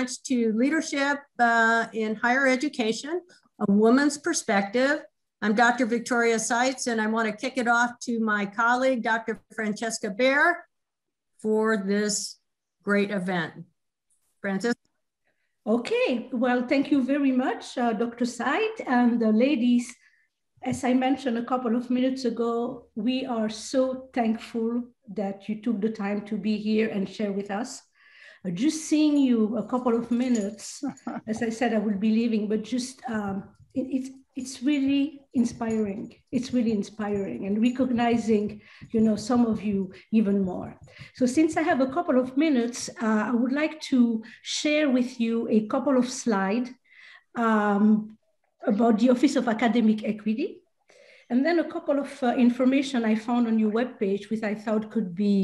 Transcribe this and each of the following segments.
much to leadership in higher education, a woman's perspective. I'm Dr. Victoria Seitz, and I want to kick it off to my colleague, Dr. Francesca Baer, for this great event. Francesca? Okay, well, thank you very much, Dr. Seitz and the ladies. As I mentioned a couple of minutes ago, we are so thankful that you took the time to be here and share with us. Just seeing you a couple of minutes, as I said, I will be leaving, but just it's really inspiring. It's really inspiring, and recognizing, you know, some of you even more. So since I have a couple of minutes, I would like to share with you a couple of slides about the Office of Academic Equity, and then a couple of information I found on your webpage, which I thought could be,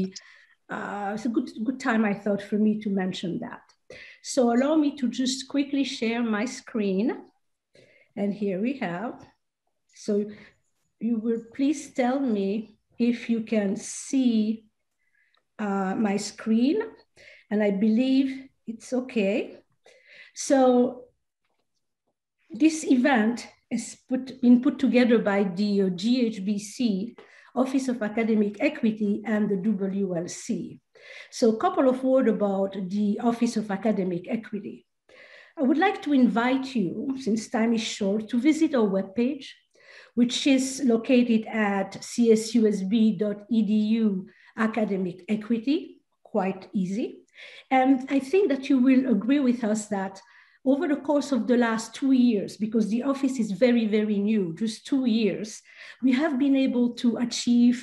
it's a good time, I thought, for me to mention that. So allow me to just quickly share my screen. And here we have, so you will please tell me if you can see my screen, and I believe it's okay. So this event is put together by the GHBC, Office of Academic Equity, and the WLC. So a couple of words about the Office of Academic Equity. I would like to invite you, since time is short, to visit our webpage, which is located at csusb.edu/academic-equity, quite easy. And I think that you will agree with us that over the course of the last 2 years, because the office is very, very new, just 2 years, we have been able to achieve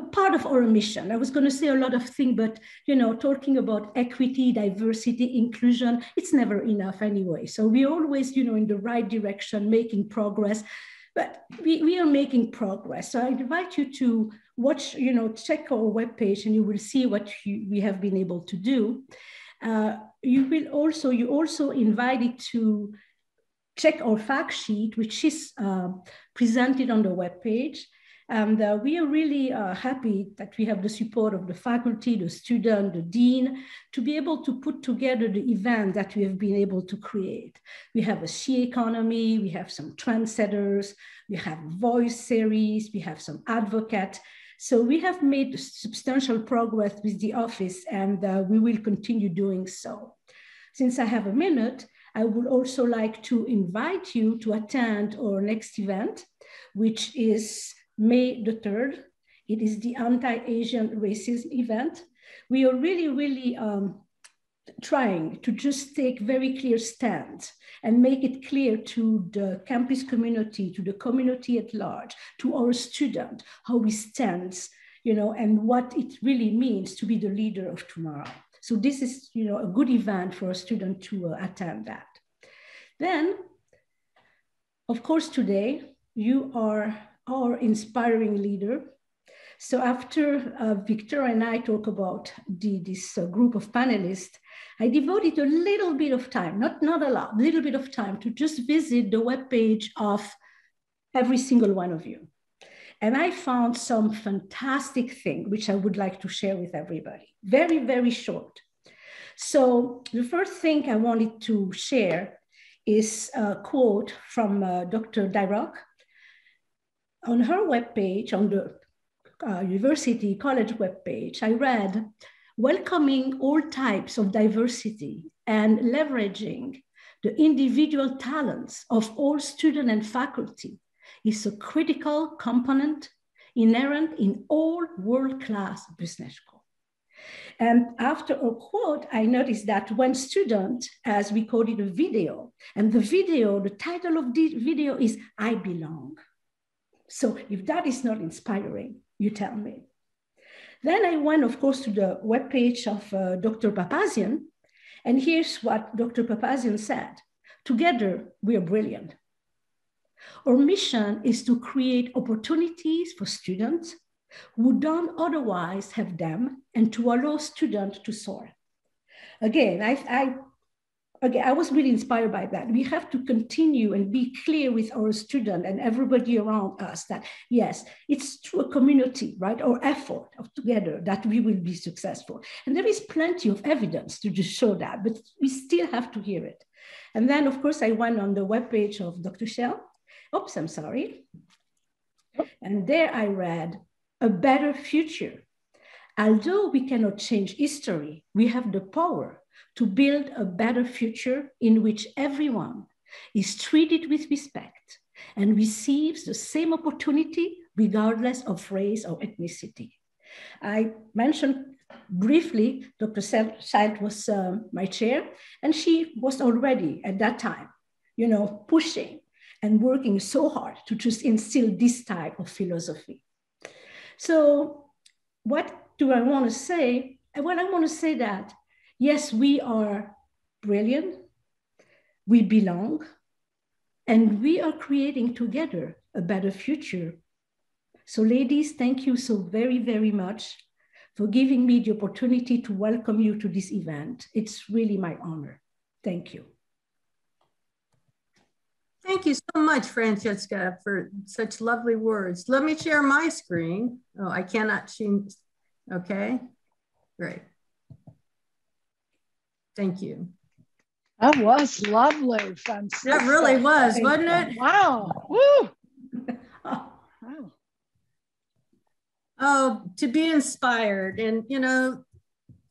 a part of our mission. I was going to say a lot of things, but you know, talking about equity, diversity, inclusion, it's never enough anyway. So we're always, you know, in the right direction, making progress, but we are making progress. So I invite you to watch, you know, check our webpage, and you will see what we have been able to do. You're also invited to check our fact sheet, which is presented on the webpage. And we are really happy that we have the support of the faculty, the student, the dean, to be able to put together the event that we have been able to create. We have a SHE economy, we have some trendsetters, we have voice series, we have some advocates. So we have made substantial progress with the office, and we will continue doing so. Since I have a minute, I would also like to invite you to attend our next event, which is May the 3rd. It is the anti-Asian racism event. We are really, really trying to just take very clear stands and make it clear to the campus community, to the community at large, to our students, how we stand, you know, and what it really means to be the leader of tomorrow. So this is, you know, a good event for a student to attend that. Then, of course, today, you are our inspiring leader. So after Victoria and I talk about this group of panelists, I devoted a little bit of time, not a lot, a little bit of time to just visit the webpage of every single one of you. And I found some fantastic thing, which I would like to share with everybody. Very, very short. So the first thing I wanted to share is a quote from Dr. Darroch. On her webpage, on the university college webpage, I read, welcoming all types of diversity and leveraging the individual talents of all students and faculty is a critical component inherent in all world-class business schools. And after a quote, I noticed that one student has recorded a video, and the video, the title of the video is, I Belong. So if that is not inspiring, you tell me. Then I went, of course, to the webpage of Dr. Papazian, and here's what Dr. Papazian said. Together, we are brilliant. Our mission is to create opportunities for students who don't otherwise have them, and to allow students to soar. Again, I again, I was really inspired by that. We have to continue and be clear with our students and everybody around us that, yes, it's through a community, right, or effort of together that we will be successful. And there is plenty of evidence to just show that, but we still have to hear it. And then, of course, I went on the webpage of Dr. Sheil. Oops, I'm sorry. And there I read a better future. Although we cannot change history, we have the power to build a better future in which everyone is treated with respect and receives the same opportunity regardless of race or ethnicity. I mentioned briefly, Dr. Seitz was my chair, and she was already at that time, you know, pushing and working so hard to just instill this type of philosophy. So what do I want to say? Well, I want to say that, yes, we are brilliant, we belong, and we are creating together a better future. So ladies, thank you so very, very much for giving me the opportunity to welcome you to this event. It's really my honor. Thank you. Thank you so much, Francesca, for such lovely words. Let me share my screen. Oh, I cannot change. Okay, great. Thank you. That was lovely, Francesca. That really was, wasn't it? Wow. Woo. Wow. Oh, to be inspired. And, you know,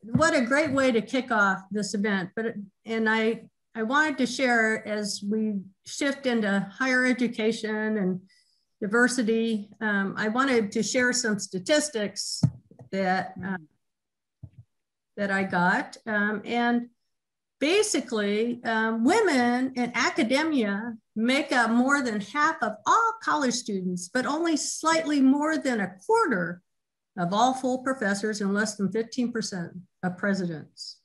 what a great way to kick off this event. But, and I wanted to share, as we shift into higher education and diversity, I wanted to share some statistics that that I got. And basically, women in academia make up more than half of all college students, but only slightly more than a quarter of all full professors and less than 15% of presidents.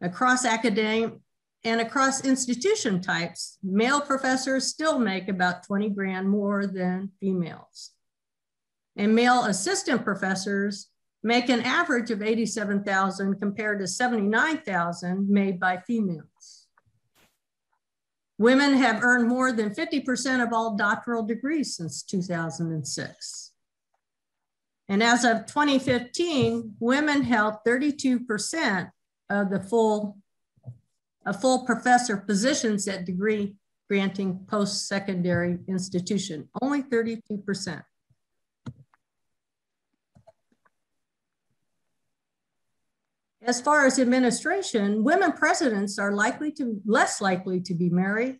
Across academic and across institution types, male professors still make about 20 grand more than females. And male assistant professors make an average of 87,000 compared to 79,000 made by females. Women have earned more than 50% of all doctoral degrees since 2006. And as of 2015, women held 32% of the full professor positions at degree granting post-secondary institution, only 32%. As far as administration, women presidents are less likely to be married,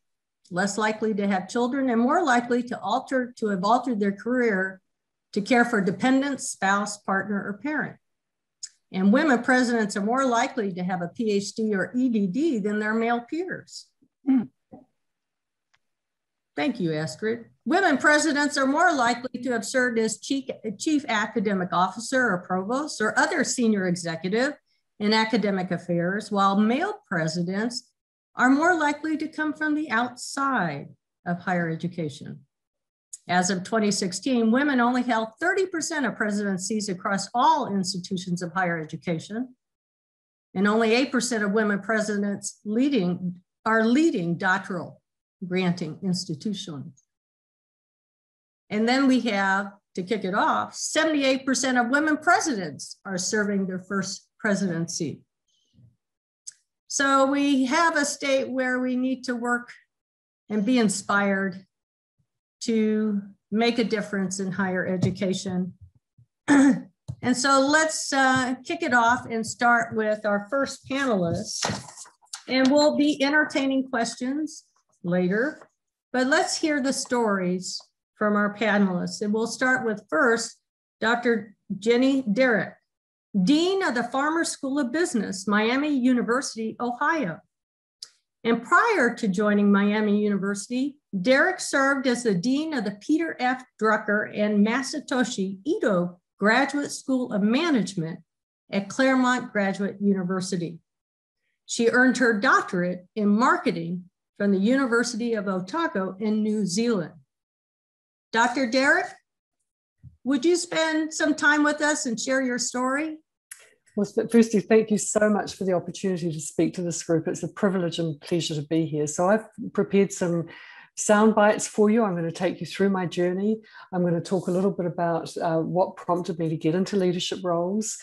less likely to have children, and more likely to have altered their career to care for dependents, spouse, partner, or parent. And women presidents are more likely to have a PhD or EdD than their male peers. Thank you, Astrid. Women presidents are more likely to have served as chief academic officer or provost or other senior executive in academic affairs, while male presidents are more likely to come from the outside of higher education. As of 2016, women only held 30% of presidencies across all institutions of higher education, and only 8% of women presidents are leading doctoral granting institutions. And then we have, to kick it off, 78% of women presidents are serving their first presidency. So we have a state where we need to work and be inspired to make a difference in higher education. And so let's kick it off and start with our first panelist. And we'll be entertaining questions later, but let's hear the stories from our panelists. And we'll start with first, Dr. Jenny Darroch, Dean of the Farmer School of Business, Miami University, Ohio. And prior to joining Miami University, Darroch served as the Dean of the Peter F. Drucker and Masatoshi Ito Graduate School of Management at Claremont Graduate University. She earned her doctorate in marketing from the University of Otago in New Zealand. Dr. Darroch, would you spend some time with us and share your story? Well, firstly, thank you so much for the opportunity to speak to this group. It's a privilege and pleasure to be here. So I've prepared some sound bites for you. I'm going to take you through my journey. I'm going to talk a little bit about what prompted me to get into leadership roles,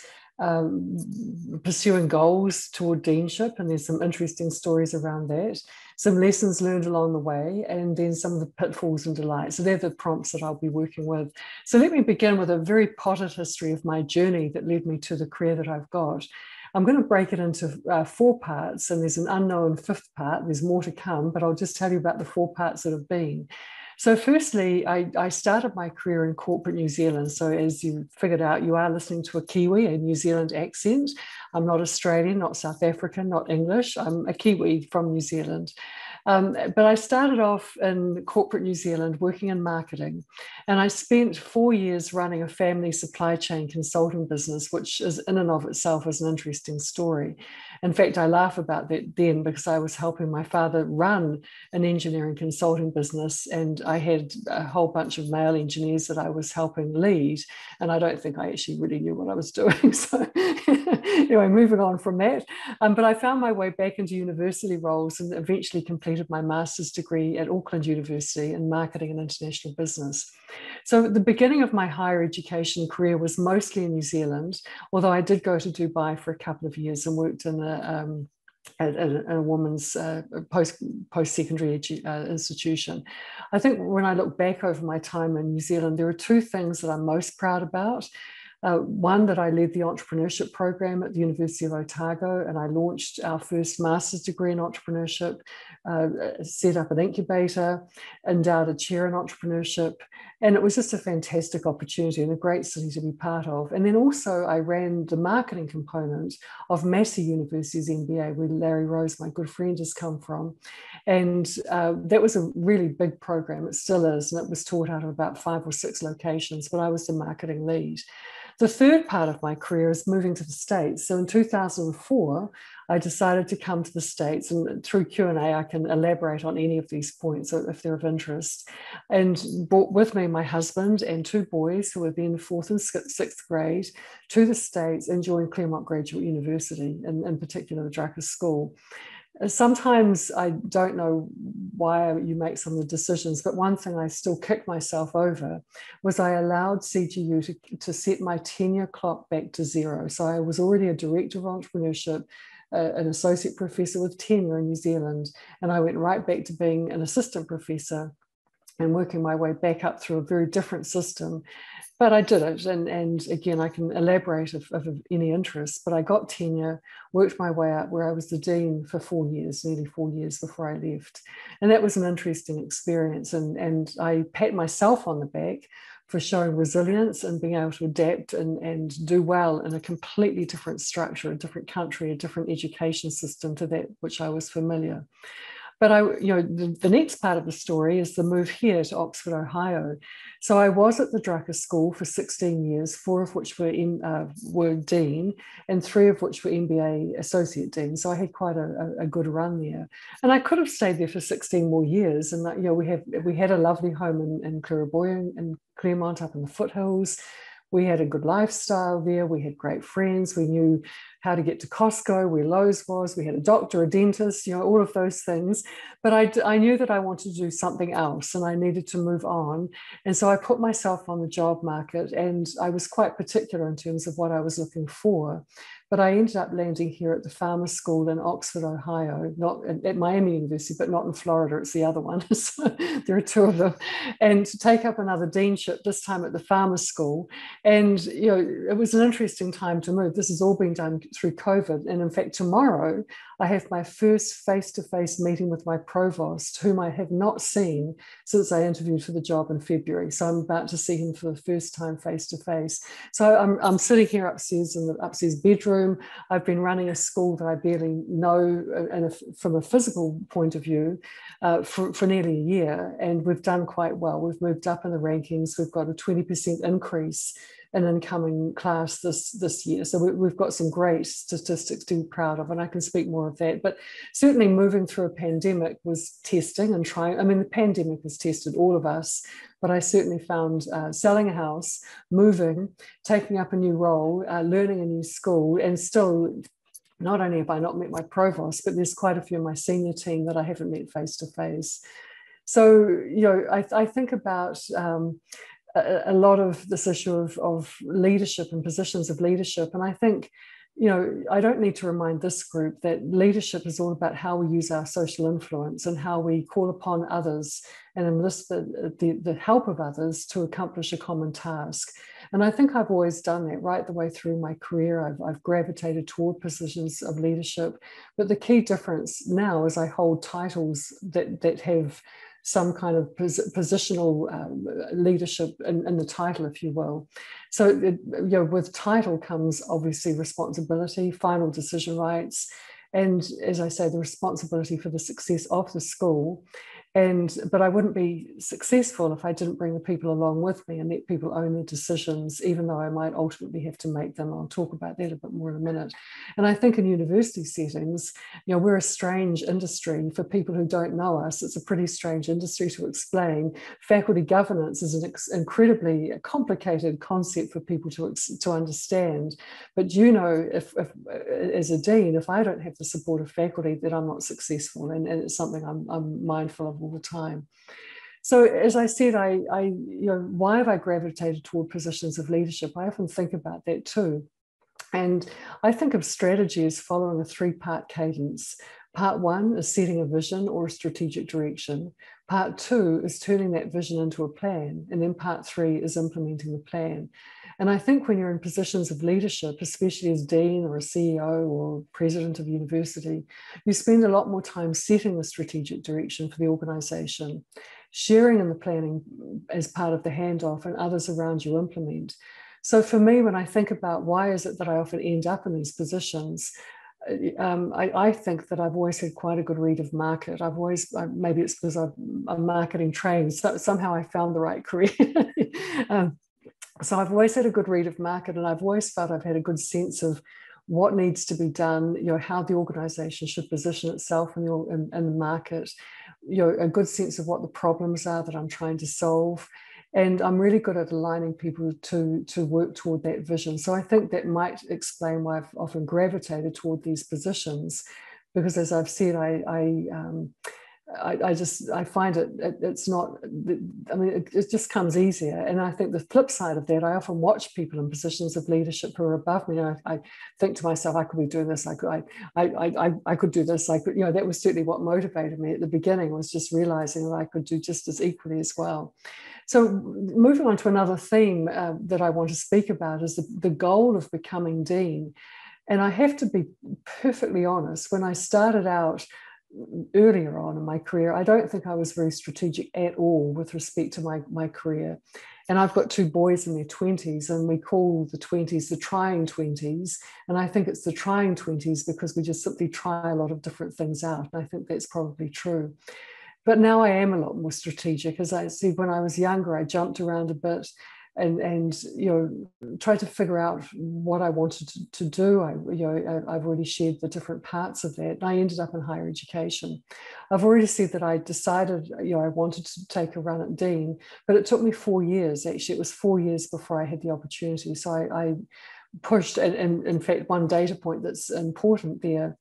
pursuing goals toward deanship, and there's some interesting stories around that, some lessons learned along the way, and then some of the pitfalls and delights. So they're the prompts that I'll be working with. So let me begin with a very potted history of my journey that led me to the career that I've got. I'm going to break it into 4 parts, and there's an unknown 5th part. There's more to come, but I'll just tell you about the 4 parts that have been. So firstly, I started my career in corporate New Zealand. So as you figured out, you are listening to a Kiwi, a New Zealand accent. I'm not Australian, not South African, not English. I'm a Kiwi from New Zealand. But I started off in corporate New Zealand working in marketing, and I spent 4 years running a family supply chain consulting business, which is in and of itself is an interesting story. In fact, I laugh about that then because I was helping my father run an engineering consulting business, and I had a whole bunch of male engineers that I was helping lead, and I don't think I actually really knew what I was doing. So anyway, moving on from that. But I found my way back into university roles and eventually completed my master's degree at Auckland University in marketing and international business. So the beginning of my higher education career was mostly in New Zealand, although I did go to Dubai for a couple of years and worked in a woman's post-secondary institution. I think when I look back over my time in New Zealand, there are 2 things that I'm most proud about. One, that I led the entrepreneurship program at the University of Otago, and I launched our first master's degree in entrepreneurship, set up an incubator, endowed a chair in entrepreneurship, and it was just a fantastic opportunity and a great city to be part of. And then also I ran the marketing component of Massey University's MBA, where Larry Rose, my good friend, has come from. And that was a really big program. It still is, and it was taught out of about 5 or 6 locations, but I was the marketing lead. The third part of my career is moving to the States. So in 2004, I decided to come to the States, and through Q&A, I can elaborate on any of these points if they're of interest. And brought with me my husband and 2 boys, who were then 4th and 6th grade, to the States and joined Claremont Graduate University, and in particular the Drucker School. Sometimes I don't know why you make some of the decisions, but one thing I still kick myself over was I allowed CGU to set my tenure clock back to 0. So I was already a director of entrepreneurship, an associate professor with tenure in New Zealand, and I went right back to being an assistant professor and working my way back up through a very different system. But I did it, and again, I can elaborate if of any interest, but I got tenure, worked my way up where I was the dean for 4 years, nearly 4 years before I left. And that was an interesting experience, and I pat myself on the back for showing resilience and being able to adapt and do well in a completely different structure, a different country, a different education system to that which I was familiar. But I, you know, the next part of the story is the move here to Oxford, Ohio. So I was at the Drucker School for 16 years, 4 of which were dean, and 3 of which were MBA associate dean. So I had quite a good run there, and I could have stayed there for 16 more years. And you know, we had a lovely home in Clareboy and Claremont up in the foothills. We had a good lifestyle there. We had great friends. We knew how to get to Costco, where Lowe's was. We had a doctor, a dentist, you know, all of those things. But I knew that I wanted to do something else, and I needed to move on. And so I put myself on the job market, and I was quite particular in terms of what I was looking for. But I ended up landing here at the Farmer School in Oxford, Ohio, not at Miami University, but not in Florida. It's the other one. So there are 2 of them. And to take up another deanship, this time at the Farmer School. And, you know, it was an interesting time to move. This has all been done through COVID. And in fact, tomorrow, I have my first face-to-face meeting with my provost, whom I have not seen since I interviewed for the job in February. So I'm about to see him for the first time face-to-face. So I'm sitting here upstairs in the upstairs bedroom. I've been running a school that I barely know from a physical point of view for nearly a year, and we've done quite well. We've moved up in the rankings. We've got a 20% increase an incoming class this year. So we've got some great statistics to be proud of, and I can speak more of that. But certainly moving through a pandemic was testing and trying. I mean, the pandemic has tested all of us, but I certainly found selling a house, moving, taking up a new role, learning a new school, and still, not only have I not met my provost, but there's quite a few in my senior team that I haven't met face to face. So, you know, I think about a lot of this issue of leadership and positions of leadership. And I think, you know, I don't need to remind this group that leadership is all about how we use our social influence and how we call upon others and enlist the help of others to accomplish a common task. And I think I've always done that right the way through my career. I've gravitated toward positions of leadership. But the key difference now is I hold titles that have some kind of positional leadership in the title, if you will. So you know, with title comes obviously responsibility, final decision rights, and as I say, the responsibility for the success of the school. But I wouldn't be successful if I didn't bring the people along with me and let people own their decisions, even though I might ultimately have to make them. I'll talk about that a bit more in a minute. And I think in university settings, you know, we're a strange industry for people who don't know us. It's a pretty strange industry to explain. Faculty governance is an incredibly complicated concept for people to understand. But you know, if as a dean, if I don't have the support of faculty, then I'm not successful, and it's something I'm mindful of all the time. So as I said, I you know, why have I gravitated toward positions of leadership? I often think about that too. And I think of strategy as following a three-part cadence. Part one is setting a vision or a strategic direction. Part two is turning that vision into a plan. And then part three is implementing the plan. And I think when you're in positions of leadership, especially as dean or a CEO or president of university, you spend a lot more time setting the strategic direction for the organization, sharing in the planning as part of the handoff, and others around you implement. So for me, when I think about why is it that I often end up in these positions, I think that I've always had quite a good read of market. I've always, maybe it's because I'm marketing trained, so somehow I found the right career. So I've always had a good read of market, and I've always felt I've had a good sense of what needs to be done, you know, how the organization should position itself in the market, you know, a good sense of what the problems are that I'm trying to solve. And I'm really good at aligning people to work toward that vision. So I think that might explain why I've often gravitated toward these positions, because as I've said, I find it's not, I mean, it just comes easier. And I think the flip side of that, I often watch people in positions of leadership who are above me. And I think to myself, I could be doing this. I could do this. I could, you know, that was certainly what motivated me at the beginning, was just realizing that I could do just as equally as well. So moving on to another theme that I want to speak about is the goal of becoming dean. And I have to be perfectly honest, when I started out earlier on in my career, I don't think I was very strategic at all with respect to my career. And I've got two boys in their 20s, and we call the 20s the trying 20s. And I think it's the trying 20s because we just simply try a lot of different things out. And I think that's probably true. But now I am a lot more strategic. As I said, when I was younger, I jumped around a bit and you know, tried to figure out what I wanted to do. I've already shared the different parts of that. And I ended up in higher education. I've already said that I decided, you know, I wanted to take a run at dean, but it took me 4 years. Actually, it was 4 years before I had the opportunity. So I pushed, and in fact, one data point that's important there,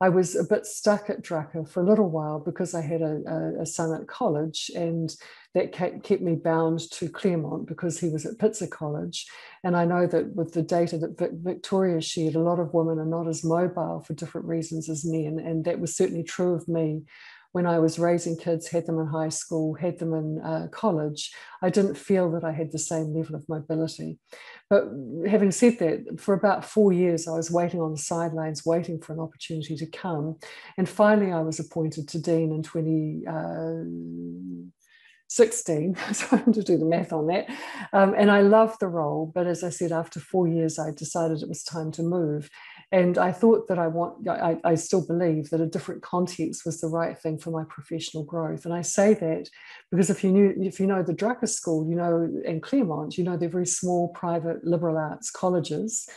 I was a bit stuck at Drucker for a little while because I had a son at college, and that kept me bound to Claremont because he was at Pitzer College. And I know that with the data that Victoria shared, a lot of women are not as mobile for different reasons as men, and that was certainly true of me. When I was raising kids, had them in high school, had them in college, I didn't feel that I had the same level of mobility. But having said that, for about 4 years, I was waiting on the sidelines, waiting for an opportunity to come. And finally, I was appointed to dean in 2016, so I have to do the math on that. And I loved the role, but as I said, after 4 years, I decided it was time to move. And I thought that I still believe that a different context was the right thing for my professional growth. And I say that because if you know the Drucker School, you know, and Claremont, you know, they're very small private liberal arts colleges,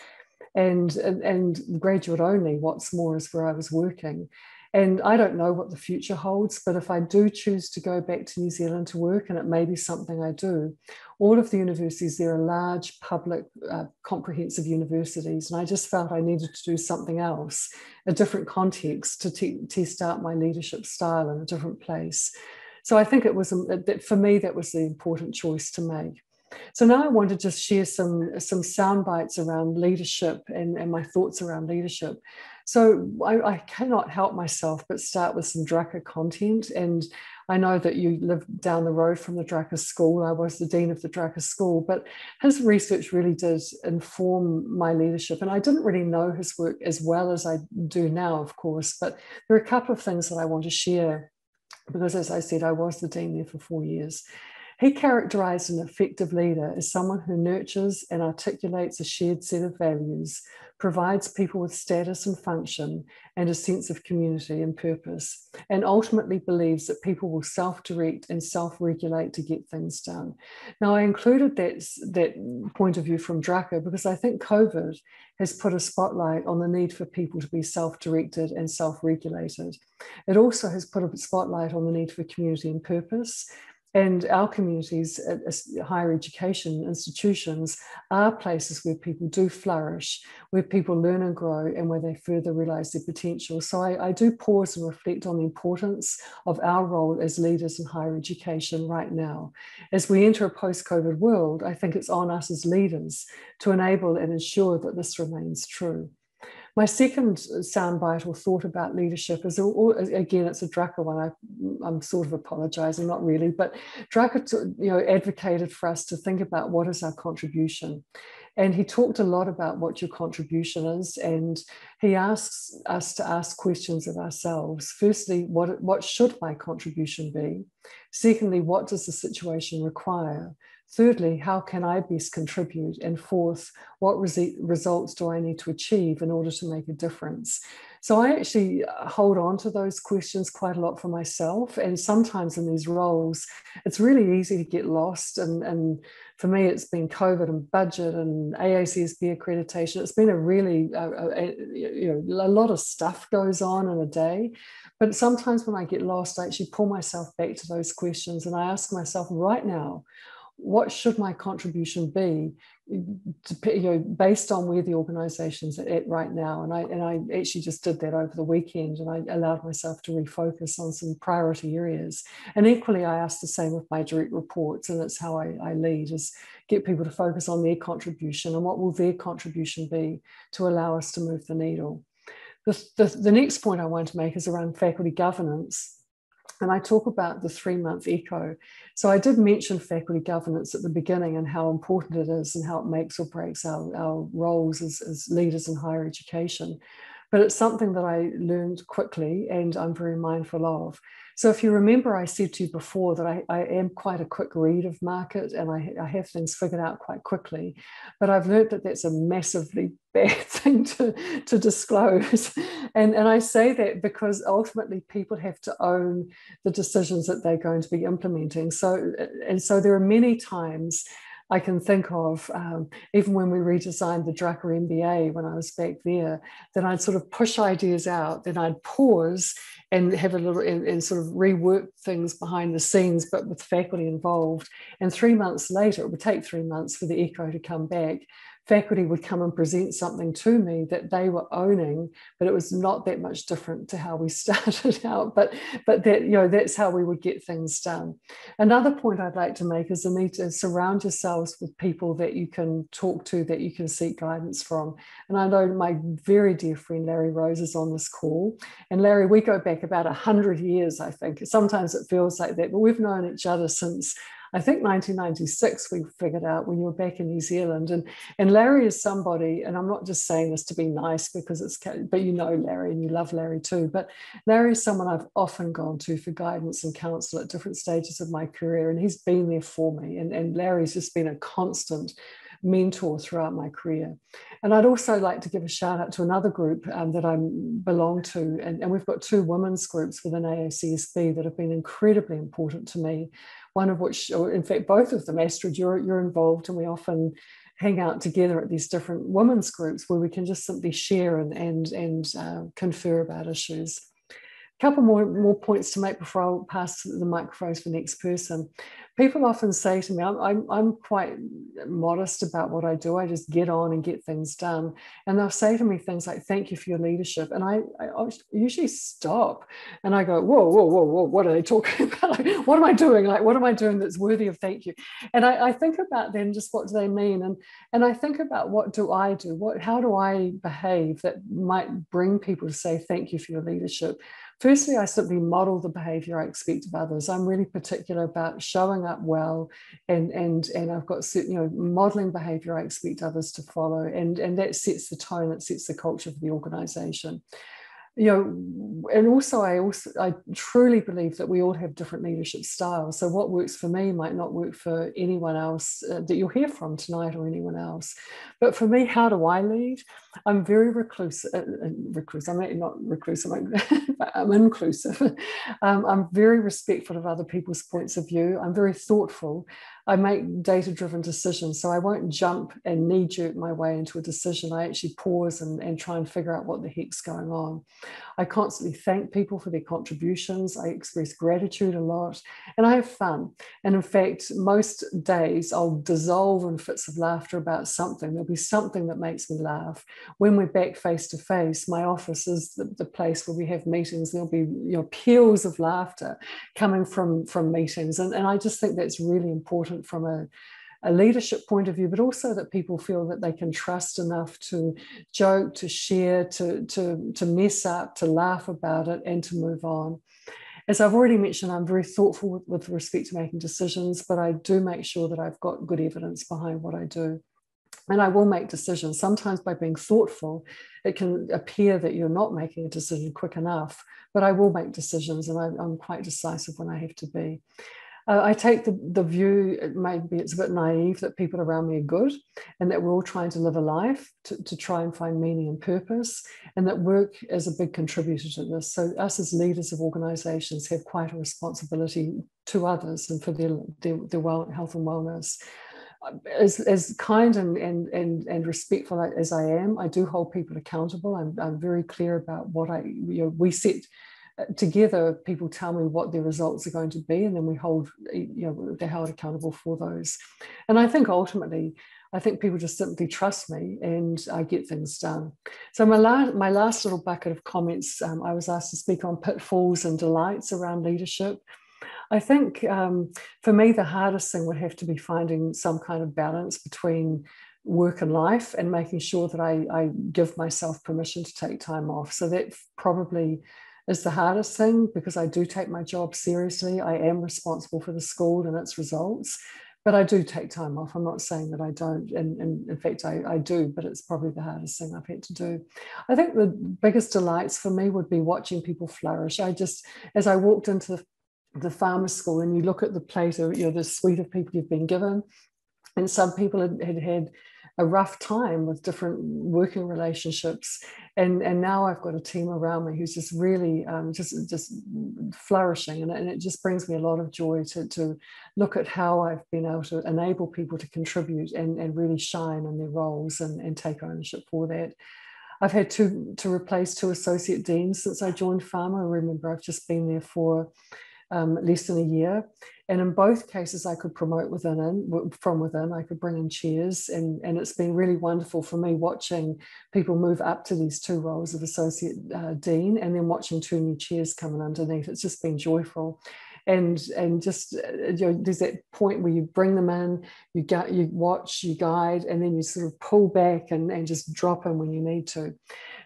and graduate only. What's more is where I was working. And I don't know what the future holds, but if I do choose to go back to New Zealand to work, and it may be something I do, all of the universities there are large public comprehensive universities. And I just felt I needed to do something else, a different context, to test out my leadership style in a different place. So I think it was, for me, that was the important choice to make. So now I want to just share some sound bites around leadership and my thoughts around leadership. So I cannot help myself but start with some Drucker content. And I know that you live down the road from the Drucker School. I was the dean of the Drucker School, but his research really did inform my leadership. And I didn't really know his work as well as I do now, of course, but there are a couple of things that I want to share because, as I said, I was the dean there for 4 years. He characterized an effective leader as someone who nurtures and articulates a shared set of values, provides people with status and function, and a sense of community and purpose, and ultimately believes that people will self-direct and self-regulate to get things done. Now, I included that point of view from Drucker because I think COVID has put a spotlight on the need for people to be self-directed and self-regulated. It also has put a spotlight on the need for community and purpose. And our communities, higher education institutions, are places where people do flourish, where people learn and grow, and where they further realize their potential. So I do pause and reflect on the importance of our role as leaders in higher education right now. As we enter a post-COVID world, I think it's on us as leaders to enable and ensure that this remains true. My second soundbite or thought about leadership is, again, it's a Drucker one. I'm sort of apologizing, not really, but Drucker, advocated for us to think about what is our contribution. And he talked a lot about what your contribution is, and he asks us to ask questions of ourselves. Firstly, what should my contribution be? Secondly, what does the situation require? Thirdly, how can I best contribute? And fourth, what results do I need to achieve in order to make a difference? So I actually hold on to those questions quite a lot for myself. And sometimes in these roles, it's really easy to get lost. And for me, it's been COVID and budget and AACSB accreditation. It's been a really, a lot of stuff goes on in a day. But sometimes when I get lost, I actually pull myself back to those questions. And I ask myself right now, what should my contribution be, based on where the organization's at right now? And I actually just did that over the weekend, and I allowed myself to refocus on some priority areas. And equally, I asked the same with my direct reports, and that's how I lead, is get people to focus on their contribution and what will their contribution be to allow us to move the needle. The next point I want to make is around faculty governance. And I talk about the 3-month echo. So I did mention faculty governance at the beginning and how important it is and how it makes or breaks our roles as leaders in higher education. But it's something that I learned quickly and I'm very mindful of. So if you remember, I said to you before that I am quite a quick read of market, and I have things figured out quite quickly, but I've learned that that's a massively bad thing to disclose. And I say that because ultimately people have to own the decisions that they're going to be implementing. So there are many times I can think of, even when we redesigned the Drucker MBA when I was back there, then I'd sort of push ideas out, then I'd pause and have a little and sort of rework things behind the scenes, but with faculty involved. And 3 months later, it would take 3 months for the echo to come back. Faculty would come and present something to me that they were owning, but it was not that much different to how we started out. But that, that's how we would get things done. Another point I'd like to make is the need to surround yourselves with people that you can talk to, that you can seek guidance from. And I know my very dear friend Larry Rose is on this call. And Larry, we go back about 100 years, I think. Sometimes it feels like that, but we've known each other since, I think, 1996, we figured out, when you were back in New Zealand. And Larry is somebody, and I'm not just saying this to be nice because it's, but you know Larry and you love Larry too, but Larry is someone I've often gone to for guidance and counsel at different stages of my career, and he's been there for me. And Larry's just been a constant mentor throughout my career. And I'd also like to give a shout out to another group that I belong to, and we've got two women's groups within AACSB that have been incredibly important to me, one of which, or in fact both of them, Astrid, you're involved, and we often hang out together at these different women's groups where we can just simply share and confer about issues. A couple more points to make before I'll pass the microphone to the next person. People often say to me, I'm quite modest about what I do. I just get on and get things done. And they'll say to me things like, thank you for your leadership. And I usually stop and I go, whoa, what are they talking about? Like, what am I doing? Like, what am I doing that's worthy of thank you? And I think about then just what do they mean? And I think about what do I do? How do I behave that might bring people to say, thank you for your leadership? Firstly, I simply model the behavior I expect of others. I'm really particular about showing up well, and I've got certain, modeling behavior I expect others to follow, and that sets the tone, it sets the culture for the organization. And I truly believe that we all have different leadership styles. So what works for me might not work for anyone else that you'll hear from tonight or anyone else. But for me, how do I lead? I'm very reclusive. I'm inclusive. I'm very respectful of other people's points of view. I'm very thoughtful. I make data-driven decisions, so I won't jump and knee-jerk my way into a decision. I actually pause and try and figure out what the heck's going on. I constantly thank people for their contributions. I express gratitude a lot, and I have fun. And in fact, most days I'll dissolve in fits of laughter about something. There'll be something that makes me laugh. When we're back face-to-face, my office is the place where we have meetings. There'll be peals of laughter coming from meetings, and I just think that's really important from a leadership point of view, but also that people feel that they can trust enough to joke, to share, to mess up, to laugh about it, and to move on. As I've already mentioned, I'm very thoughtful with respect to making decisions, but I do make sure that I've got good evidence behind what I do. And I will make decisions. Sometimes by being thoughtful, it can appear that you're not making a decision quick enough, but I will make decisions, and I'm quite decisive when I have to be. I take the view, maybe it's a bit naive, that people around me are good and that we're all trying to live a life to try and find meaning and purpose, and that work is a big contributor to this. So us as leaders of organisations have quite a responsibility to others and for their health and wellness. As kind and respectful as I am, I do hold people accountable. I'm very clear about what we set together. People tell me what their results are going to be, and then we hold, they're held accountable for those. And I think ultimately, people just simply trust me, and I get things done. So my last little bucket of comments, I was asked to speak on pitfalls and delights around leadership. I think for me, the hardest thing would have to be finding some kind of balance between work and life, and making sure that I give myself permission to take time off. So that probably is the hardest thing, because I do take my job seriously. I am responsible for the school and its results, but I do take time off. I'm not saying that I don't, and in fact I do, but it's probably the hardest thing I've had to do. I think the biggest delights for me would be watching people flourish. As I walked into the Farmer School, and you look at the plate of the suite of people you've been given, and some people had a rough time with different working relationships, and now I've got a team around me who's just really just flourishing, and it just brings me a lot of joy to look at how I've been able to enable people to contribute and really shine in their roles and take ownership for that. I've had to replace two associate deans since I joined Farmer. I remember I've just been there for less than a year. And in both cases, I could promote from within. I could bring in chairs, and it's been really wonderful for me watching people move up to these two roles of associate dean, and then watching two new chairs coming underneath. It's just been joyful. And just, there's that point where you bring them in, you watch, you guide, and then you sort of pull back and just drop in when you need to.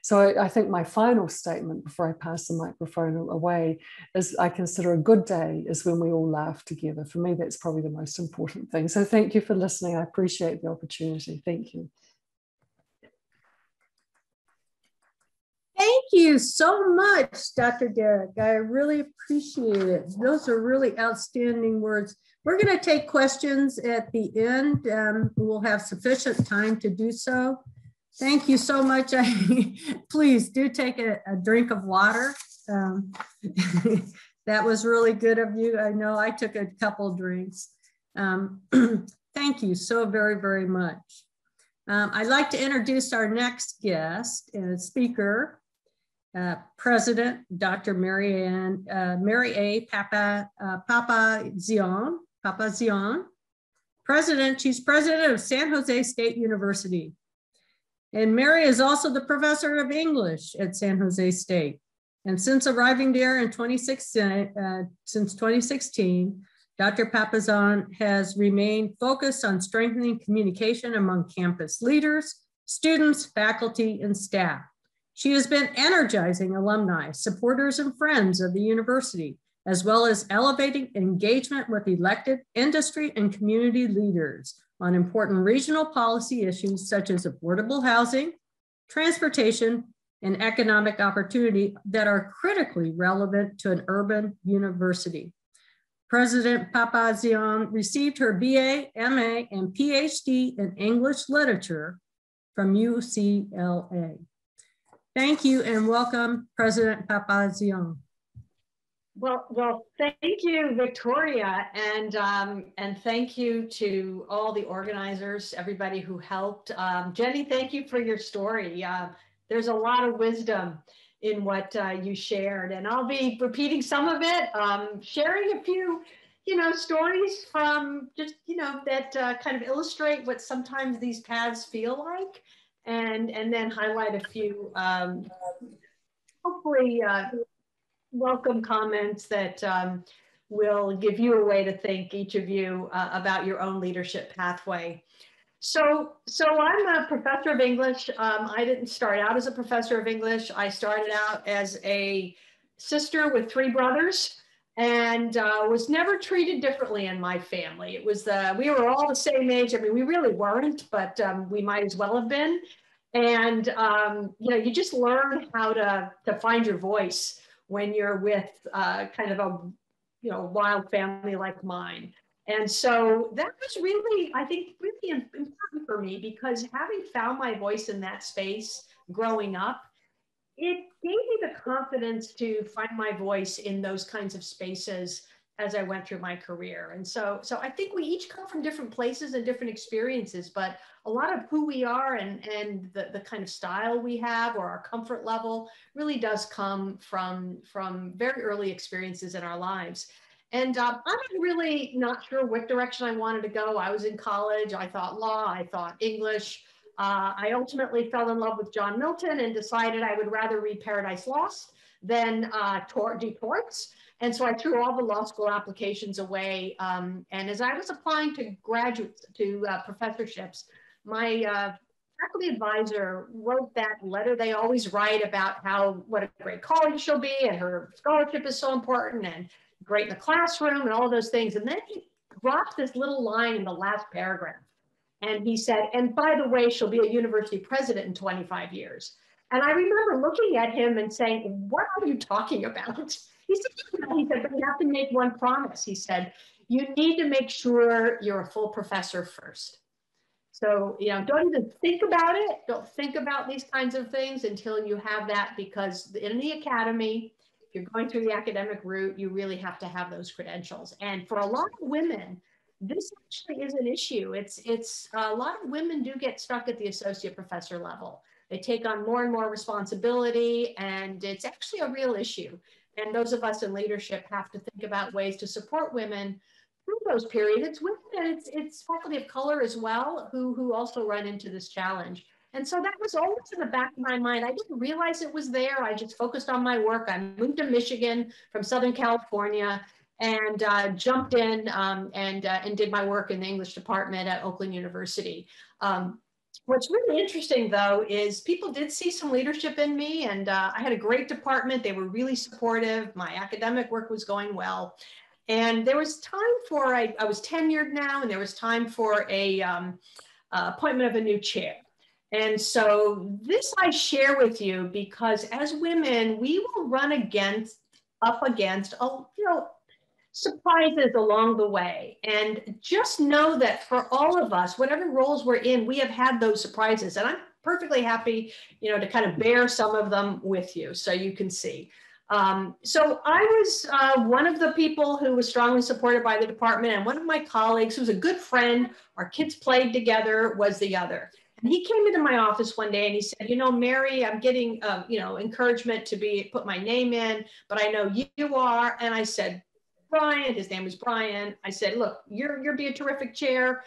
So I think my final statement before I pass the microphone away is I consider a good day is when we all laugh together. For me, that's probably the most important thing. So thank you for listening. I appreciate the opportunity. Thank you. Thank you so much, Dr. Darroch. I really appreciate it. Those are really outstanding words. We're going to take questions at the end. We'll have sufficient time to do so. Thank you so much. Please do take a drink of water. That was really good of you. I know I took a couple drinks. Thank you so very, very much. I'd like to introduce our next guest and speaker, President Dr. Mary A. Papazian. She's president of San Jose State University. And Mary is also the professor of English at San Jose State. And since arriving there in 2016, Dr. Papazian has remained focused on strengthening communication among campus leaders, students, faculty, and staff. She has been energizing alumni, supporters, and friends of the university, as well as elevating engagement with elected industry and community leaders on important regional policy issues such as affordable housing, transportation, and economic opportunity that are critically relevant to an urban university. President Papazian received her BA, MA, and PhD in English literature from UCLA. Thank you and welcome, President Papazian. Well, thank you, Victoria, and thank you to all the organizers, everybody who helped. Jenny, thank you for your story. There's a lot of wisdom in what you shared, and I'll be repeating some of it, sharing a few, stories from just, that kind of illustrate what sometimes these paths feel like. And then highlight a few, hopefully, welcome comments that will give you a way to think, each of you, about your own leadership pathway. So I'm a professor of English. I didn't start out as a professor of English. I started out as a sister with three brothers and was never treated differently in my family. It was we were all the same age. I mean, we really weren't, but we might as well have been. And you just learn how to find your voice when you're with kind of a wild family like mine. And so that was really, I think, really important for me, because having found my voice in that space growing up, it gave me the confidence to find my voice in those kinds of spaces as I went through my career. And so I think we each come from different places and different experiences, but a lot of who we are and the kind of style we have or our comfort level really does come from very early experiences in our lives. And I'm really not sure what direction I wanted to go. I was in college, I thought law, I thought English. I ultimately fell in love with John Milton and decided I would rather read Paradise Lost than do torts. And so I threw all the law school applications away. And as I was applying to graduates, to professorships, my faculty advisor wrote that letter they always write about what a great college she'll be and her scholarship is so important and great in the classroom and all those things. And then he dropped this little line in the last paragraph. And he said, and by the way, she'll be a university president in 25 years. And I remember looking at him and saying, what are you talking about? He said, but you have to make one promise. He said, you need to make sure you're a full professor first. So, don't even think about it. Don't think about these kinds of things until you have that, because in the academy, if you're going through the academic route, you really have to have those credentials. And for a lot of women, this actually is an issue. It's a lot of women do get stuck at the associate professor level. They take on more and more responsibility, and it's actually a real issue. And those of us in leadership have to think about ways to support women through those periods. It's women, and it's faculty of color as well, who also run into this challenge. And so that was always in the back of my mind. I didn't realize it was there. I just focused on my work. I moved to Michigan from Southern California, and jumped in and did my work in the English department at Oakland University. What's really interesting, though, is people did see some leadership in me, and I had a great department. They were really supportive. My academic work was going well. And there was time for, I was tenured now, and there was time for a appointment of a new chair. And so this I share with you because as women, we will run up against surprises along the way. And just know that for all of us, whatever roles we're in, we have had those surprises. And I'm perfectly happy, you know, to kind of bear some of them with you so you can see. So I was one of the people who was strongly supported by the department, and one of my colleagues who's a good friend, our kids played together, was the other. And he came into my office one day and he said, you know, Mary, I'm getting, you know, encouragement to put my name in, but I know you are. And I said, Brian, his name was Brian. I said, look, you'll be a terrific chair.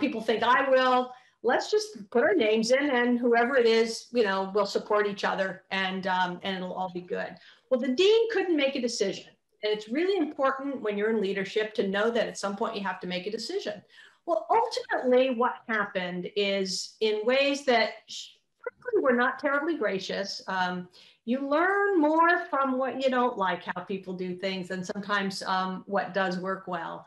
People think I will. Let's just put our names in, and whoever it is, you know, we'll support each other, and it'll all be good. Well, the dean couldn't make a decision. And it's really important when you're in leadership to know that at some point you have to make a decision. Well, ultimately what happened is, in ways that probably were not terribly gracious, you learn more from what you don't like, how people do things, and sometimes what does work well.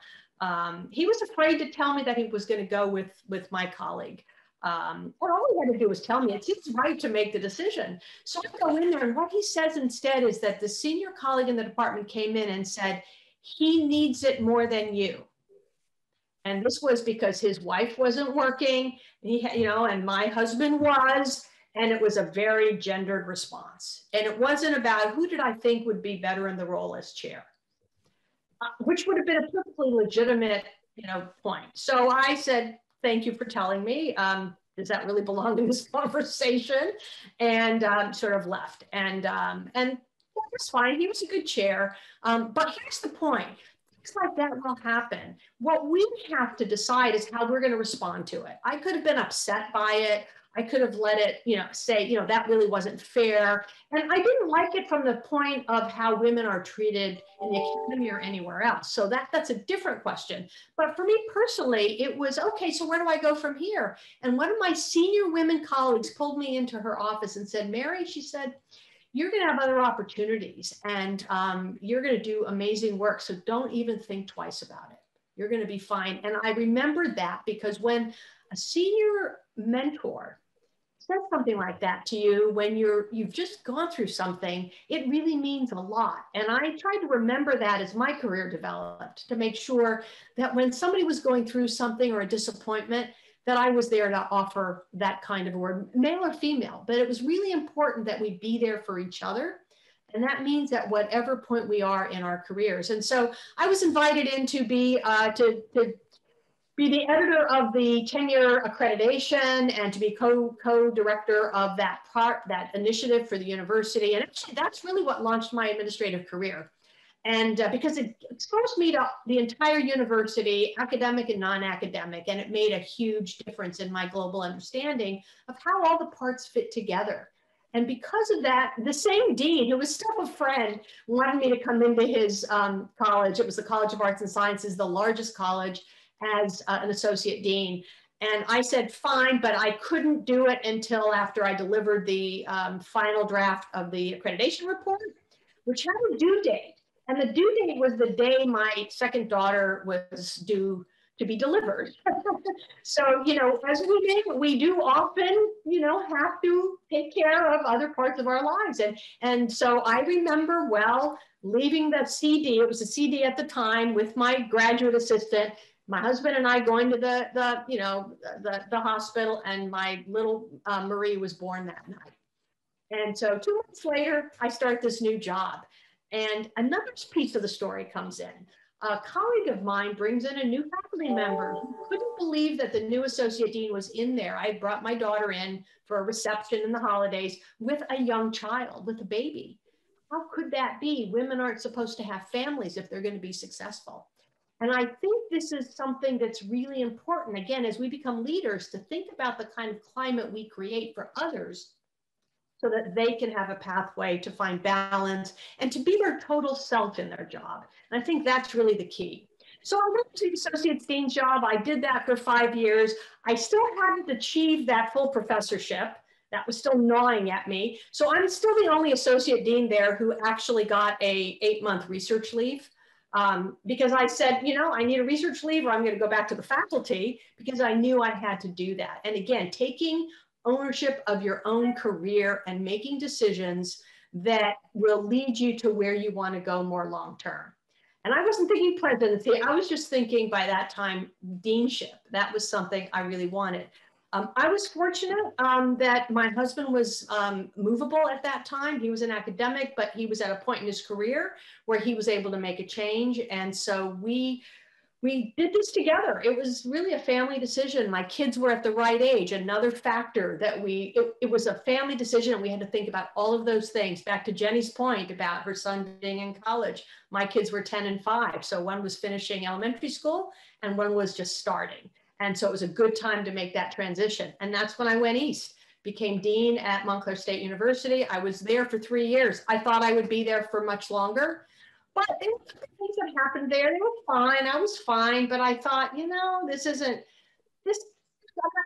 He was afraid to tell me that he was going to go with my colleague. What all he had to do was tell me it's his right to make the decision. So I go in there, and what he says instead is that the senior colleague in the department came in and said, he needs it more than you. And this was because his wife wasn't working, and he, you know, and my husband was, and it was a very gendered response. And it wasn't about who did I think would be better in the role as chair, which would have been a perfectly legitimate, you know, point. So I said, thank you for telling me. Does that really belong in this conversation? And sort of left. And that was fine. He was a good chair. But here's the point. Things like that will happen. What we have to decide is how we're going to respond to it. I could have been upset by it. I could have let it, you know, say, you know, that really wasn't fair. And I didn't like it from the point of how women are treated in the academy or anywhere else. So that's a different question. But for me personally, it was, okay, so where do I go from here? And one of my senior women colleagues pulled me into her office and said, Mary, she said, you're going to have other opportunities, and you're going to do amazing work. So don't even think twice about it. You're going to be fine. And I remembered that, because when a senior mentor says something like that to you when you've just gone through something, it really means a lot. And I tried to remember that as my career developed, to make sure that when somebody was going through something or a disappointment, that I was there to offer that kind of word, male or female. But it was really important that we be there for each other. And that means at whatever point we are in our careers. And so I was invited in to be to be the editor of the tenure accreditation, and to be co-director of that initiative for the university. And actually, that's really what launched my administrative career. And because it exposed me to the entire university, academic and non-academic, and it made a huge difference in my global understanding of how all the parts fit together. And because of that, the same dean, who was still a friend, wanted me to come into his college. It was the College of Arts and Sciences, the largest college, as an associate dean. And I said, fine, but I couldn't do it until after I delivered the final draft of the accreditation report, which had a due date. And the due date was the day my second daughter was due to be delivered. So, you know, as women, we do often, you know, have to take care of other parts of our lives. And so I remember well leaving the CD, it was a CD at the time, with my graduate assistant, my husband and I going to the hospital, and my little Marie was born that night. And so 2 months later, I start this new job. And another piece of the story comes in. A colleague of mine brings in a new faculty member. Couldn't believe that the new associate dean was in there. I brought my daughter in for a reception in the holidays with a young child, with a baby. How could that be? Women aren't supposed to have families if they're going to be successful. And I think this is something that's really important, again, as we become leaders, to think about the kind of climate we create for others, so that they can have a pathway to find balance and to be their total self in their job. And I think that's really the key. So I went to the associate dean's job. I did that for 5 years. I still hadn't achieved that full professorship. That was still gnawing at me. So I'm still the only associate dean there who actually got an 8-month research leave. Because I said, you know, I need a research leave, or I'm going to go back to the faculty, because I knew I had to do that. And again, taking ownership of your own career and making decisions that will lead you to where you want to go more long term. And I wasn't thinking presidency. I was just thinking by that time, deanship. That was something I really wanted. I was fortunate that my husband was movable at that time. He was an academic, but he was at a point in his career where he was able to make a change. And so we did this together. It was really a family decision. My kids were at the right age, another factor that it was a family decision. And we had to think about all of those things. Back to Jenny's point about her son being in college. My kids were 10 and 5. So one was finishing elementary school and one was just starting. And so it was a good time to make that transition. And that's when I went east, became dean at Montclair State University. I was there for 3 years. I thought I would be there for much longer. But there were things that happened there. They were fine. I was fine. But I thought, you know, this I'm not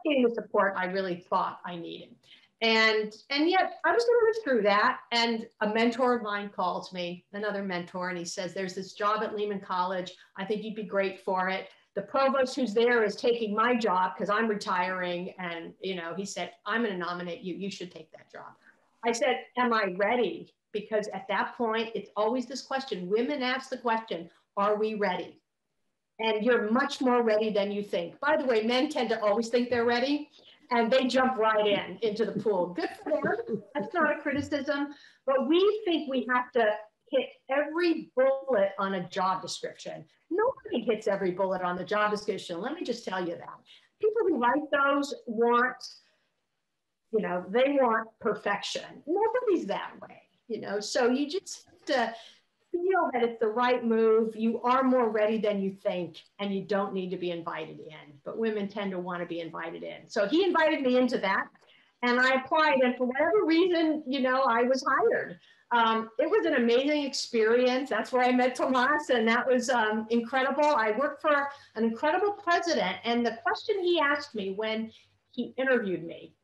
getting the support I really thought I needed. And yet I was going to live through that. And a mentor of mine calls me, another mentor, and he says, there's this job at Lehman College. I think you'd be great for it. The provost who's there is taking my job because I'm retiring. And, you know, he said, I'm going to nominate you. You should take that job. I said, am I ready? Because at that point, it's always this question. Women ask the question, are we ready? And you're much more ready than you think. By the way, men tend to always think they're ready and they jump right in into the pool. Good for them. That's not a criticism. But we think we have to hit every bullet on a job description. Nobody hits every bullet on the job description. Let me just tell you that. People who write those want, you know, they want perfection. Nobody's that way. You know, so you just have to feel that it's the right move. You are more ready than you think, and you don't need to be invited in. But women tend to want to be invited in. So he invited me into that, and I applied. And for whatever reason, you know, I was hired. It was an amazing experience. That's where I met Tomas, and that was incredible. I worked for an incredible president. And the question he asked me when he interviewed me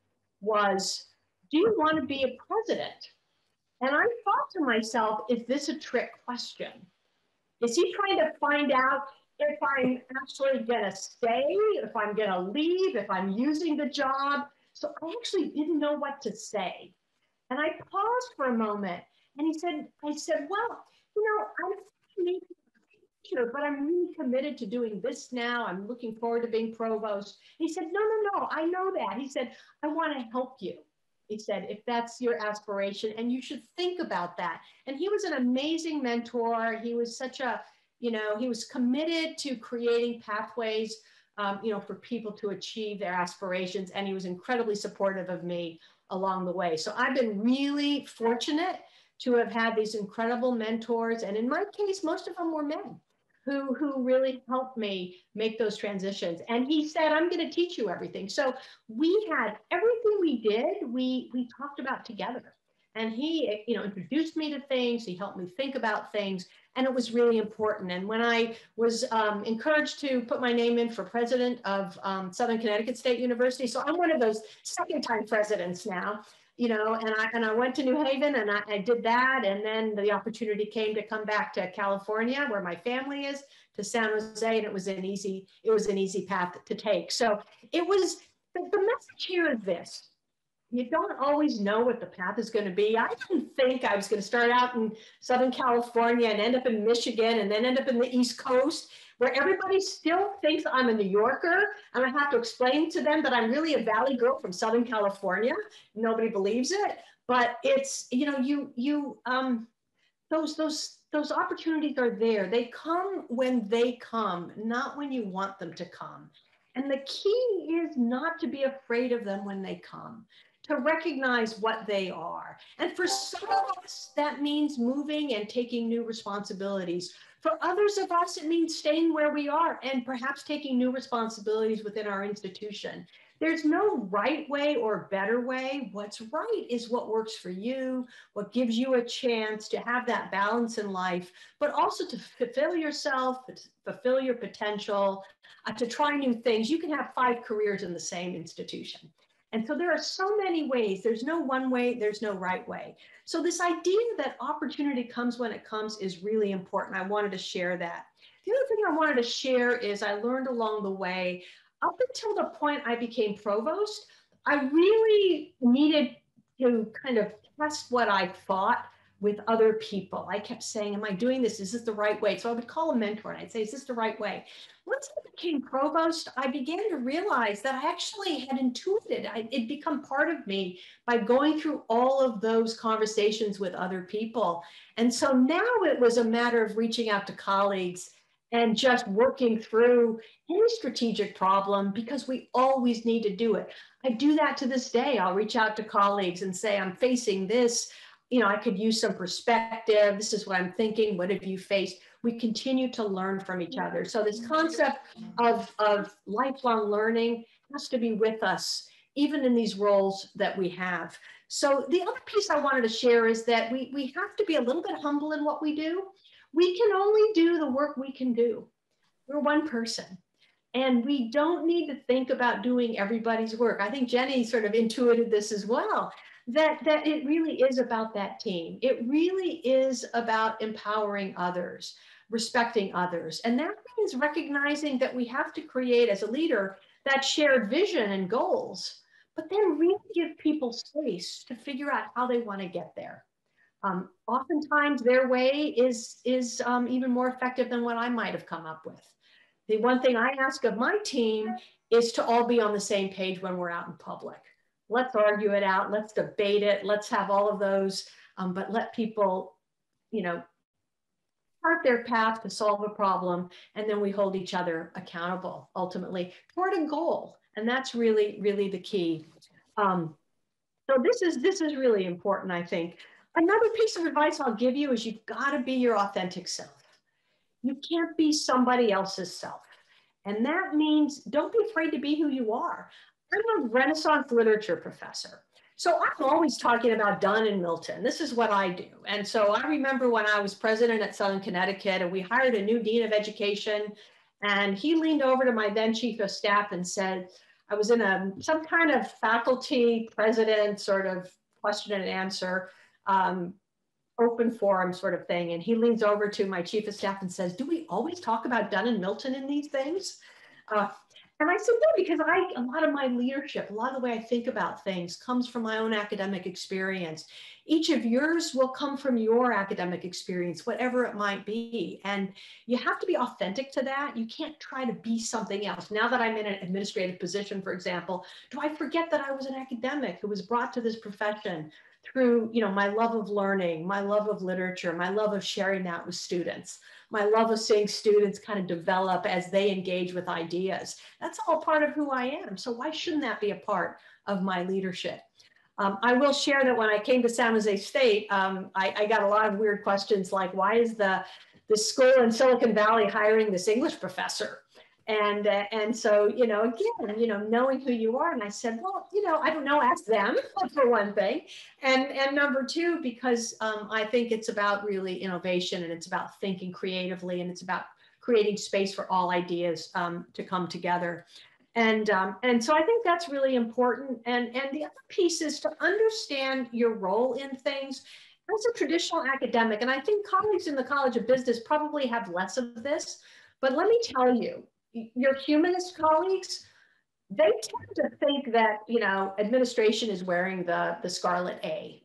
was, do you want to be a president? And I thought to myself, is this a trick question? Is he trying to find out if I'm actually gonna stay, if I'm gonna leave, if I'm using the job? So I actually didn't know what to say. And I paused for a moment and I said, well, you know, I'm maybe a teacher, but I'm really committed to doing this now. I'm looking forward to being provost. And he said, no, I know that. He said, I wanna help you. He said, if that's your aspiration, and you should think about that. And he was an amazing mentor. He was such a, you know, he was committed to creating pathways, you know, for people to achieve their aspirations. And he was incredibly supportive of me along the way. So I've been really fortunate to have had these incredible mentors. And in my case, most of them were men who really helped me make those transitions. And he said, I'm going to teach you everything. So we had everything we did, we talked about together. And he, you know, introduced me to things. He helped me think about things. And it was really important. And when I was encouraged to put my name in for president of Southern Connecticut State University, so I'm one of those second-time presidents now, you know, and I went to New Haven and I did that. And then the opportunity came to come back to California where my family is, to San Jose, and it was an easy path to take. So it was, the message here is this: you don't always know what the path is going to be. I didn't think I was going to start out in Southern California and end up in Michigan and then end up in the East Coast, where everybody still thinks I'm a New Yorker, and I have to explain to them that I'm really a Valley girl from Southern California. Nobody believes it, but it's, you know, those opportunities are there. They come when they come, not when you want them to come. And the key is not to be afraid of them when they come, to recognize what they are. And for some of us, that means moving and taking new responsibilities. For others of us, it means staying where we are and perhaps taking new responsibilities within our institution. There's no right way or better way. What's right is what works for you, what gives you a chance to have that balance in life, but also to fulfill yourself, fulfill your potential, to try new things. You can have 5 careers in the same institution. And so there are so many ways. There's no one way, there's no right way. So this idea that opportunity comes when it comes is really important. I wanted to share that. The other thing I wanted to share is I learned along the way, up until the point I became provost, I really needed to kind of test what I thought with other people. I kept saying, am I doing this? Is this the right way? So I would call a mentor and I'd say, is this the right way? Once I became provost, I began to realize that I actually had intuited, it'd become part of me by going through all of those conversations with other people. And so now it was a matter of reaching out to colleagues and just working through any strategic problem, because we always need to do it. I do that to this day. I'll reach out to colleagues and say, I'm facing this. You know, I could use some perspective. This is what I'm thinking. What have you faced? We continue to learn from each other. So this concept of lifelong learning has to be with us, even in these roles that we have. So the other piece I wanted to share is that we have to be a little bit humble in what we do. We can only do the work we can do. We're one person. And we don't need to think about doing everybody's work. I think Jenny sort of intuited this as well. That it really is about that team. It really is about empowering others, respecting others. And that means recognizing that we have to create as a leader that shared vision and goals, but then really give people space to figure out how they want to get there. Oftentimes their way is even more effective than what I might have come up with. The one thing I ask of my team is to all be on the same page when we're out in public. Let's argue it out, let's debate it, let's have all of those, but let people, you know, start their path to solve a problem, and then we hold each other accountable, ultimately, toward a goal, and that's really, really the key. So this is really important, I think. Another piece of advice I'll give you is you've got to be your authentic self. You can't be somebody else's self, and that means don't be afraid to be who you are. I'm a Renaissance literature professor. So I'm always talking about Donne and Milton. This is what I do. And so I remember when I was president at Southern Connecticut and we hired a new dean of education, and he leaned over to my then chief of staff and said, I was in some kind of faculty president sort of question and answer, open forum sort of thing. And he leans over to my chief of staff and says, do we always talk about Donne and Milton in these things? And I said, no, because a lot of my leadership, a lot of the way I think about things comes from my own academic experience. Each of yours will come from your academic experience, whatever it might be. And you have to be authentic to that. You can't try to be something else. Now that I'm in an administrative position, for example, do I forget that I was an academic who was brought to this profession through, you know, my love of learning, my love of literature, my love of sharing that with students, my love of seeing students kind of develop as they engage with ideas. That's all part of who I am. So why shouldn't that be a part of my leadership? I will share that when I came to San Jose State, I got a lot of weird questions like, why is the school in Silicon Valley hiring this English professor? And so, you know, again, you know, knowing who you are. And I said, well, you know, I don't know, ask them for one thing. And number two, because I think it's about really innovation, and it's about thinking creatively, and it's about creating space for all ideas to come together. And so I think that's really important. And the other piece is to understand your role in things. As a traditional academic, and I think colleagues in the College of Business probably have less of this, but let me tell you, your humanist colleagues, they tend to think that, you know, administration is wearing the scarlet A.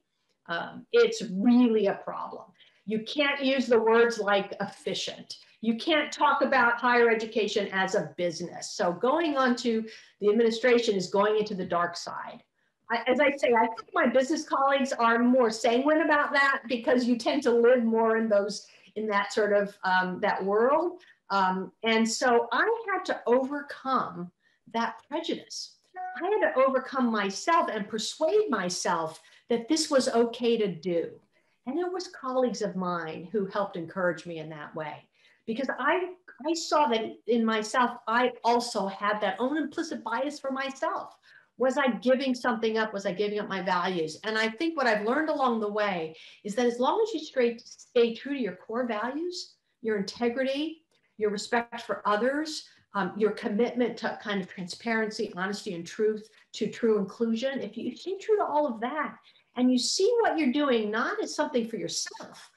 It's really a problem. You can't use the words like efficient. You can't talk about higher education as a business. So going on to the administration is going into the dark side. As I say, I think my business colleagues are more sanguine about that, because you tend to live more in those, in that sort of that world. And so I had to overcome that prejudice. I had to overcome myself and persuade myself that this was okay to do. And it was colleagues of mine who helped encourage me in that way, because I saw that in myself, I also had that own implicit bias for myself. Was I giving something up? Was I giving up my values? And I think what I've learned along the way is that as long as you stay true to your core values, your integrity, your respect for others, your commitment to kind of transparency, honesty, and truth, to true inclusion. If you stay true to all of that, and you see what you're doing not as something for yourself,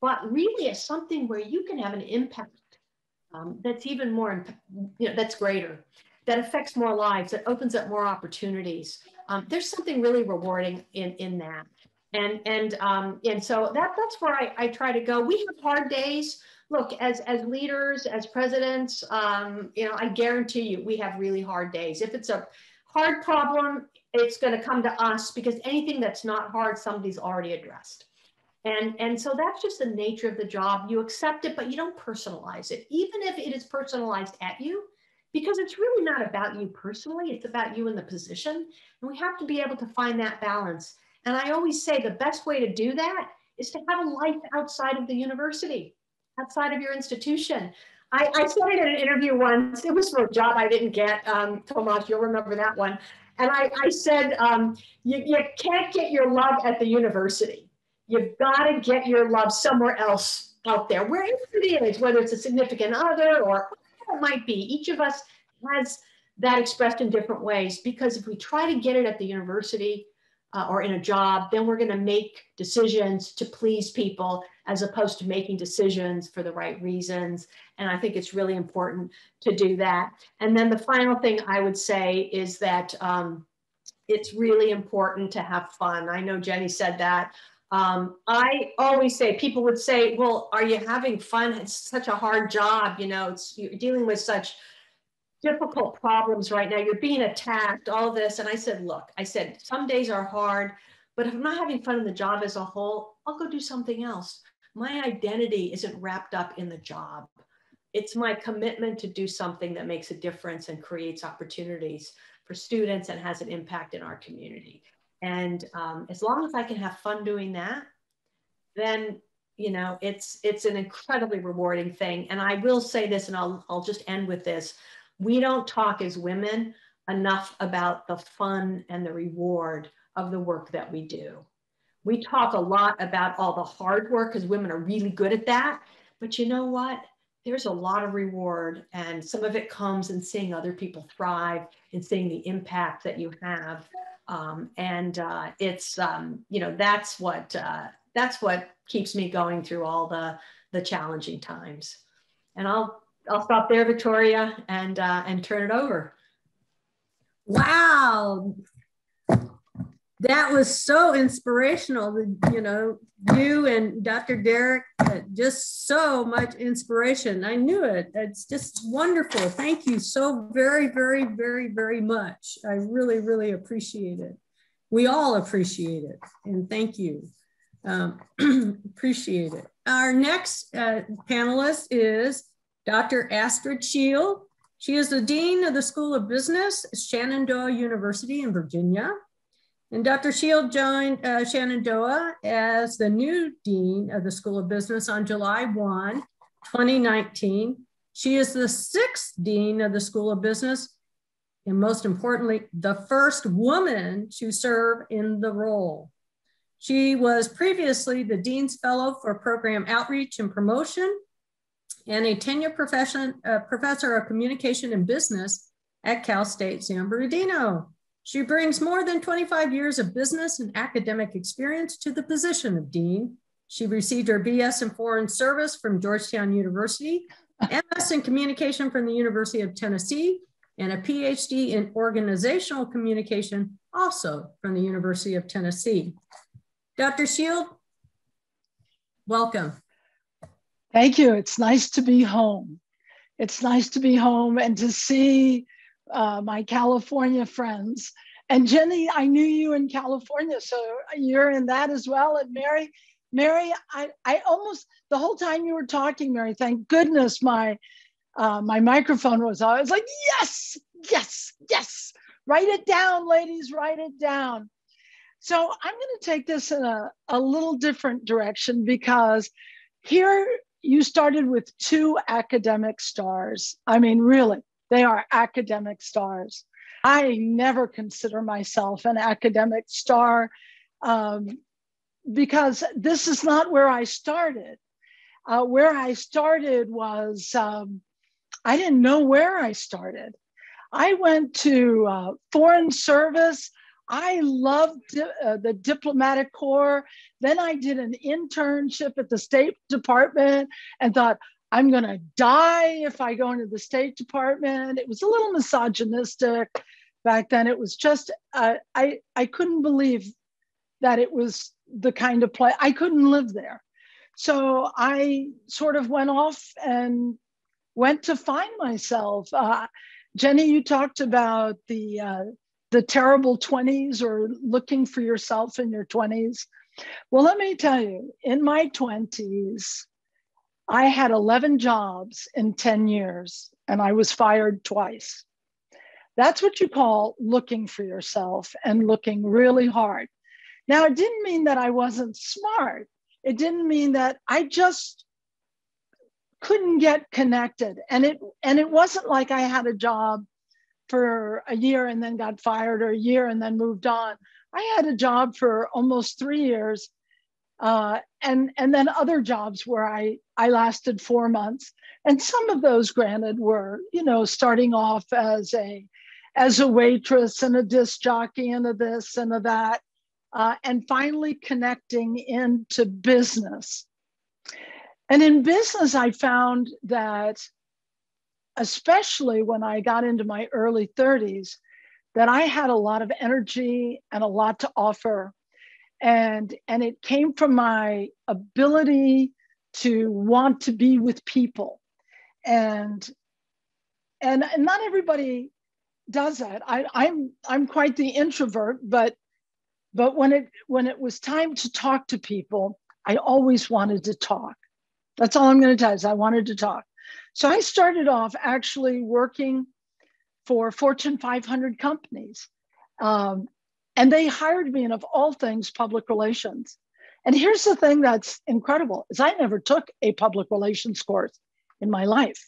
but really as something where you can have an impact that's even more, you know, that's greater, that affects more lives, that opens up more opportunities. There's something really rewarding in that. And so that's where I try to go. We have hard days. Look, as leaders, as presidents, you know, I guarantee you, we have really hard days. If it's a hard problem, it's going to come to us, because anything that's not hard, somebody's already addressed. And so that's just the nature of the job. You accept it, but you don't personalize it, even if it is personalized at you, because it's really not about you personally. It's about you in the position. And we have to be able to find that balance. And I always say the best way to do that is to have a life outside of the university, outside of your institution. I said it in an interview once. It was for a job I didn't get. Tomas, you'll remember that one. And I said, you can't get your love at the university. You've got to get your love somewhere else out there, wherever it is, whether it's a significant other or whatever it might be. Each of us has that expressed in different ways, because if we try to get it at the university or in a job, then we're going to make decisions to please people as opposed to making decisions for the right reasons. And I think it's really important to do that. And then the final thing I would say is that it's really important to have fun. I know Jenny said that. I always say, people would say, well, are you having fun? It's such a hard job, you know, you're dealing with such difficult problems right now. You're being attacked, all this. And I said, look, some days are hard, but if I'm not having fun in the job as a whole, I'll go do something else. My identity isn't wrapped up in the job. It's my commitment to do something that makes a difference and creates opportunities for students and has an impact in our community. And as long as I can have fun doing that, then, you know, it's an incredibly rewarding thing. And I will say this, and I'll just end with this. We don't talk as women enough about the fun and the reward of the work that we do. We talk a lot about all the hard work, because women are really good at that. But you know what? There's a lot of reward, and some of it comes in seeing other people thrive and seeing the impact that you have. You know, that's what keeps me going through all the challenging times. And I'll stop there, Victoria, and turn it over. Wow. That was so inspirational, you know, you and Dr. Darroch, just so much inspiration. I knew it. It's just wonderful. Thank you so very, very, very, very much. I really, really appreciate it. We all appreciate it. And thank you. Appreciate it. Our next panelist is Dr. Astrid Sheil. She is the Dean of the School of Business, Shenandoah University in Virginia. And Dr. Sheil joined Shenandoah as the new Dean of the School of Business on July 1, 2019. She is the 6th Dean of the School of Business, and most importantly, the first woman to serve in the role. She was previously the Dean's Fellow for Program Outreach and Promotion and a tenured professor of communication and business at Cal State San Bernardino. She brings more than 25 years of business and academic experience to the position of dean. She received her BS in Foreign Service from Georgetown University, MS in Communication from the University of Tennessee, and a PhD in Organizational Communication, also from the University of Tennessee. Dr. Sheil, welcome. Thank you. It's nice to be home. It's nice to be home and to see my California friends. And Jenny, I knew you in California, so you're in that as well. And Mary, I almost, the whole time you were talking, Mary, thank goodness my microphone was on. I was like, yes, yes, yes. Write it down, ladies, write it down. So I'm going to take this in a little different direction, because here you started with two academic stars. I mean, really. They are academic stars. I never consider myself an academic star because this is not where I started. Where I started was, I didn't know where I started. I went to Foreign Service. I loved the diplomatic corps. Then I did an internship at the State Department and thought, I'm going to die if I go into the State Department. It was a little misogynistic back then. It was just, I couldn't believe that it was the kind of place, I couldn't live there. So I sort of went off and went to find myself. Jenny, you talked about the terrible 20s or looking for yourself in your 20s. Well, let me tell you, in my 20s, I had 11 jobs in 10 years, and I was fired twice. That's what you call looking for yourself and looking really hard. Now, it didn't mean that I wasn't smart. It didn't mean that I just couldn't get connected. And it wasn't like I had a job for a year and then got fired, or a year and then moved on. I had a job for almost 3 years, and then other jobs where I lasted 4 months. And some of those, granted, were, you know, starting off as a waitress and a disc jockey and a this and a that, and finally connecting into business. And in business, I found that, especially when I got into my early 30s, that I had a lot of energy and a lot to offer. And it came from my ability to want to be with people. And not everybody does that. I'm quite the introvert, but when it was time to talk to people, I always wanted to talk. That's all I'm going to tell you, is I wanted to talk. So I started off actually working for Fortune 500 companies. And they hired me in, of all things, public relations. And here's the thing that's incredible, is I never took a public relations course in my life.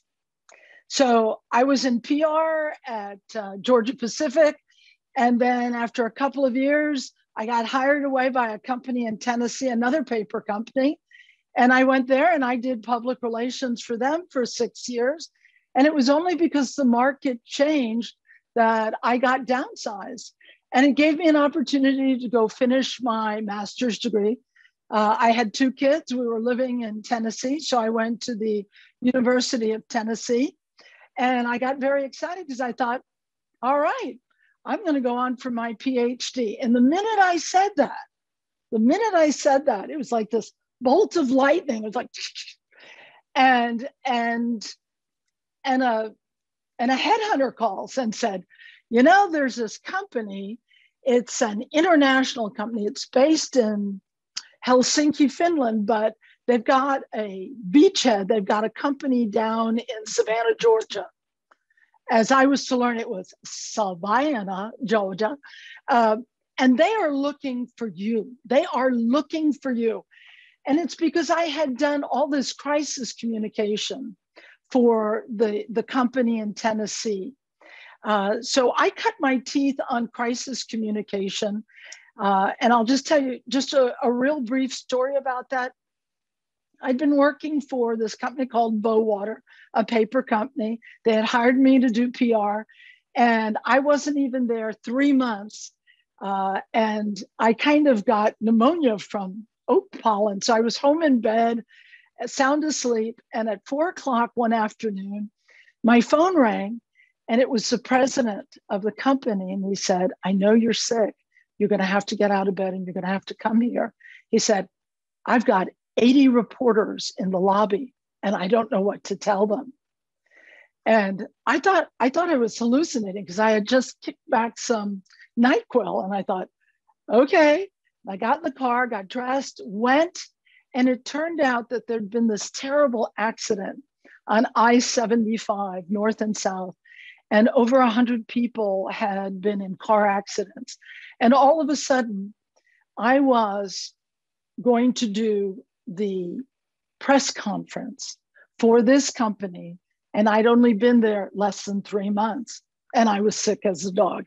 So I was in PR at Georgia-Pacific. And then after a couple of years, I got hired away by a company in Tennessee, another paper company. And I went there and I did public relations for them for 6 years. And it was only because the market changed that I got downsized. And it gave me an opportunity to go finish my master's degree. I had 2 kids. We were living in Tennessee. So I went to the University of Tennessee. And I got very excited because I thought, all right, I'm going to go on for my PhD. And the minute I said that, it was like this bolt of lightning. It was like, and a headhunter calls and said, you know, there's this company, it's an international company, it's based in Helsinki, Finland, but they've got a beachhead, they've got a company down in Savannah, Georgia. As I was to learn, it was Savannah, Georgia. And they are looking for you. They are looking for you. And it's because I had done all this crisis communication for the company in Tennessee. So I cut my teeth on crisis communication. And I'll just tell you just a real brief story about that. I'd been working for this company called Bowater, a paper company. They had hired me to do PR, and I wasn't even there 3 months. And I kind of got pneumonia from oak pollen. So I was home in bed, sound asleep. And at 4 o'clock one afternoon, my phone rang. And it was the president of the company. And he said, I know you're sick. You're going to have to get out of bed and you're going to have to come here. He said, I've got 80 reporters in the lobby and I don't know what to tell them. And I thought I was hallucinating because I had just kicked back some NyQuil. And I thought, okay. I got in the car, got dressed, went. And it turned out that there'd been this terrible accident on I-75, north and south. And over 100 people had been in car accidents. And all of a sudden, I was going to do the press conference for this company. And I'd only been there less than 3 months. And I was sick as a dog.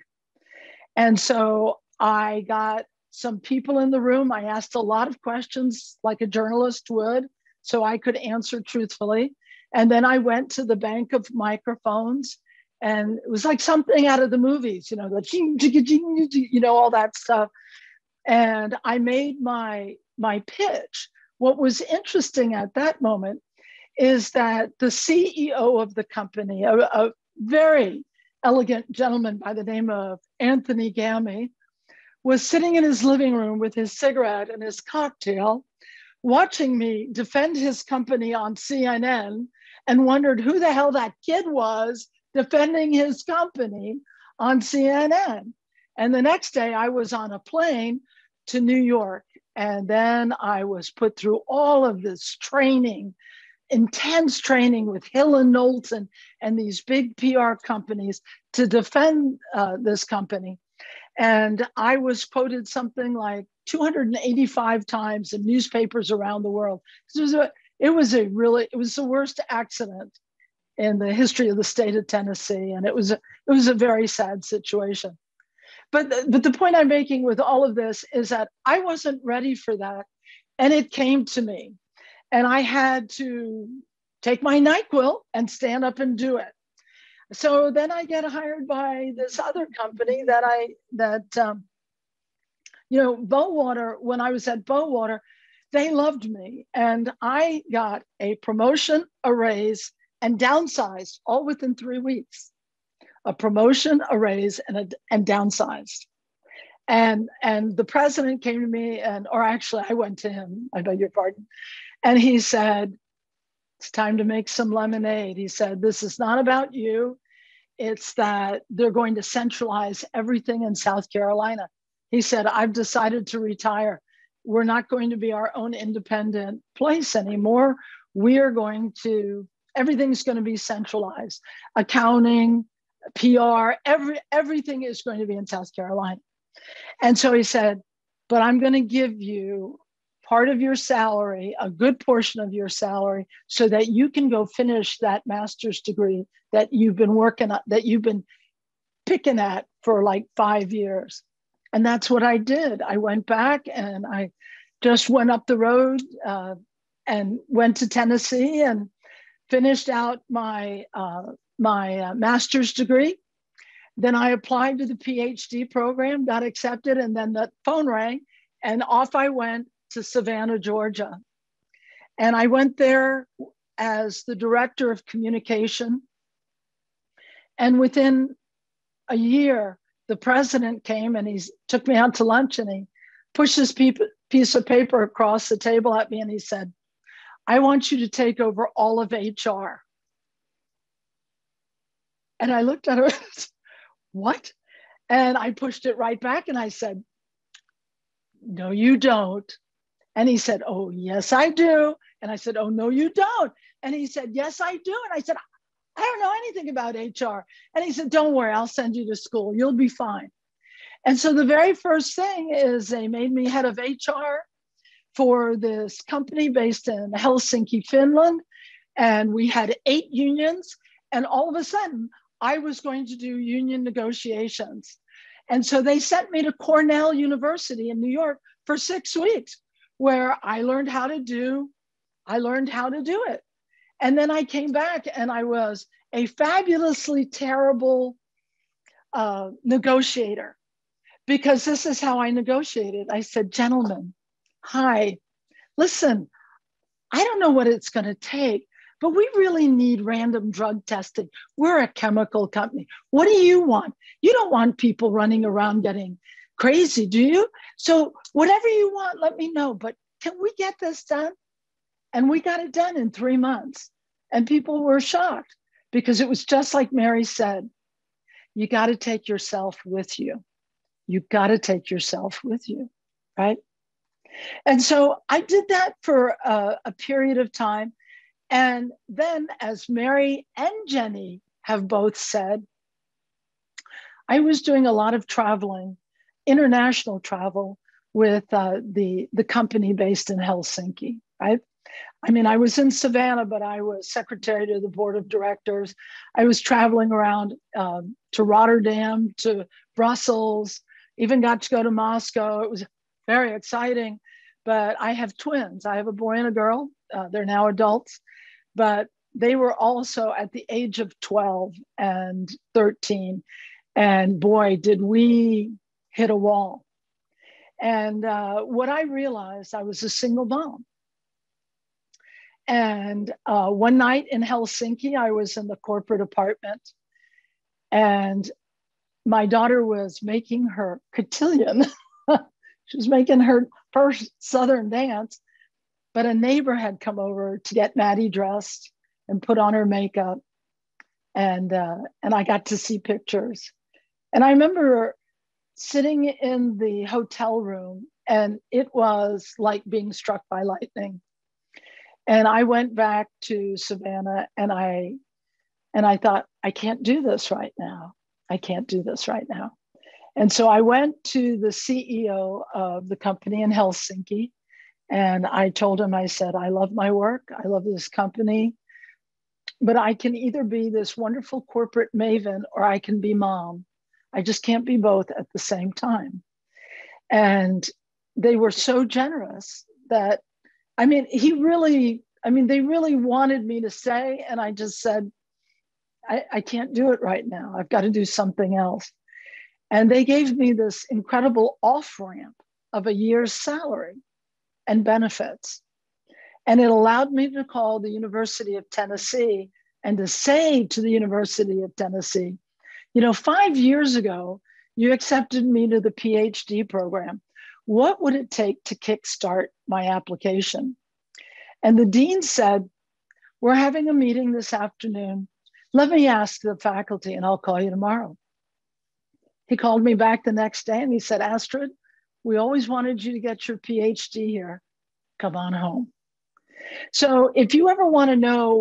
And so I got some people in the room. I asked a lot of questions like a journalist would, so I could answer truthfully. And then I went to the bank of microphones. And it was like something out of the movies, you know, the you know, all that stuff. And I made my pitch. What was interesting at that moment is that the CEO of the company, a very elegant gentleman by the name of Anthony Gammy, was sitting in his living room with his cigarette and his cocktail, watching me defend his company on CNN, and wondered who the hell that kid was defending his company on CNN. And the next day I was on a plane to New York, and then I was put through all of this training, intense training with Hill and Knowlton and these big PR companies to defend this company. And I was quoted something like 285 times in newspapers around the world. It was the worst accident in the history of the state of Tennessee. And it was a very sad situation. But the point I'm making with all of this is that I wasn't ready for that. And it came to me. And I had to take my NyQuil and stand up and do it. So then I get hired by this other company that Bowater. When I was at Bowater, they loved me, and I got a promotion, a raise, and downsized all within 3 weeks. A promotion, a raise, and downsized. And the president came to me, or actually I went to him, I beg your pardon, and he said, "It's time to make some lemonade." He said, "This is not about you. It's that they're going to centralize everything in South Carolina." He said, "I've decided to retire. We're not going to be our own independent place anymore. Everything's going to be centralized. Accounting, PR, everything is going to be in South Carolina." And so he said, "But I'm going to give you part of your salary, a good portion of your salary, so that you can go finish that master's degree that you've been working on, that you've been picking at for like 5 years." And that's what I did. I went back and I just went up the road and went to Tennessee and finished out my master's degree. Then I applied to the PhD program, got accepted, and then the phone rang and off I went to Savannah, Georgia. And I went there as the director of communication. And within a year, the president came and he took me out to lunch and he pushed this piece of paper across the table at me and he said, "I want you to take over all of HR." And I looked at her, "What?" And I pushed it right back and I said, "No, you don't." And he said, "Oh, yes, I do." And I said, "Oh, no, you don't." And he said, "Yes, I do." And I said, "I don't know anything about HR." And he said, "Don't worry, I'll send you to school. You'll be fine." And so the very first thing is they made me head of HR for this company based in Helsinki, Finland. And we had 8 unions. And all of a sudden, I was going to do union negotiations. And so they sent me to Cornell University in New York for 6 weeks, where I learned how to do it. And then I came back and I was a fabulously terrible negotiator, because this is how I negotiated. I said, "Gentlemen, hi, listen, I don't know what it's going to take, but we really need random drug testing. We're a chemical company. What do you want? You don't want people running around getting crazy, do you? So whatever you want, let me know. But can we get this done?" And we got it done in 3 months. And people were shocked, because it was just like Mary said, you got to take yourself with you. You got to take yourself with you, right? And so I did that for a period of time. And then, as Mary and Jenny have both said, I was doing a lot of traveling, international travel, with the company based in Helsinki, right? I mean, I was in Savannah, but I was secretary to the board of directors. I was traveling around to Rotterdam, to Brussels, even got to go to Moscow. It was very exciting, but I have twins. I have a boy and a girl. They're now adults, but they were also at the age of 12 and 13. And boy, did we hit a wall. And what I realized, I was a single mom. And one night in Helsinki, I was in the corporate apartment and my daughter was making her cotillion She was making her first Southern dance, but a neighbor had come over to get Maddie dressed and put on her makeup. And I got to see pictures. And I remember sitting in the hotel room, and it was like being struck by lightning. And I went back to Savannah, and I thought, I can't do this right now. I can't do this right now. And so I went to the CEO of the company in Helsinki, and I told him, I said, I love my work. I love this company, but I can either be this wonderful corporate maven or I can be mom. I just can't be both at the same time. And they were so generous that, I mean, they really wanted me to say, and I just said, I can't do it right now. I've got to do something else. And they gave me this incredible off-ramp of a year's salary and benefits. And it allowed me to call the University of Tennessee and to say to the University of Tennessee, you know, 5 years ago, you accepted me to the PhD program. What would it take to kickstart my application? And the dean said, we're having a meeting this afternoon. Let me ask the faculty and I'll call you tomorrow. He called me back the next day and he said, Astrid, we always wanted you to get your PhD here. Come on home. So if you ever want to know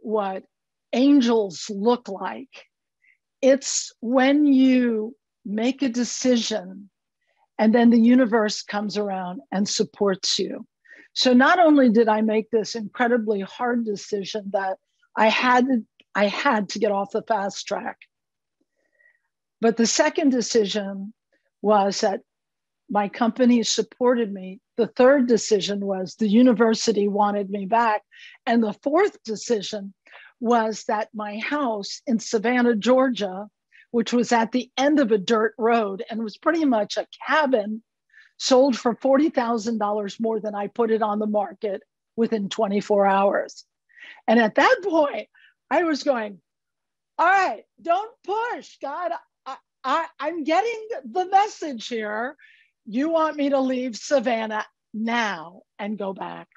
what angels look like, it's when you make a decision and then the universe comes around and supports you. So not only did I make this incredibly hard decision that I had to get off the fast track, but the second decision was that my company supported me. The third decision was the university wanted me back. And the fourth decision was that my house in Savannah, Georgia, which was at the end of a dirt road and was pretty much a cabin, sold for $40,000 more than I put it on the market within 24 hours. And at that point, I was going, all right, don't push, God. I'm getting the message here. You want me to leave Savannah now and go back.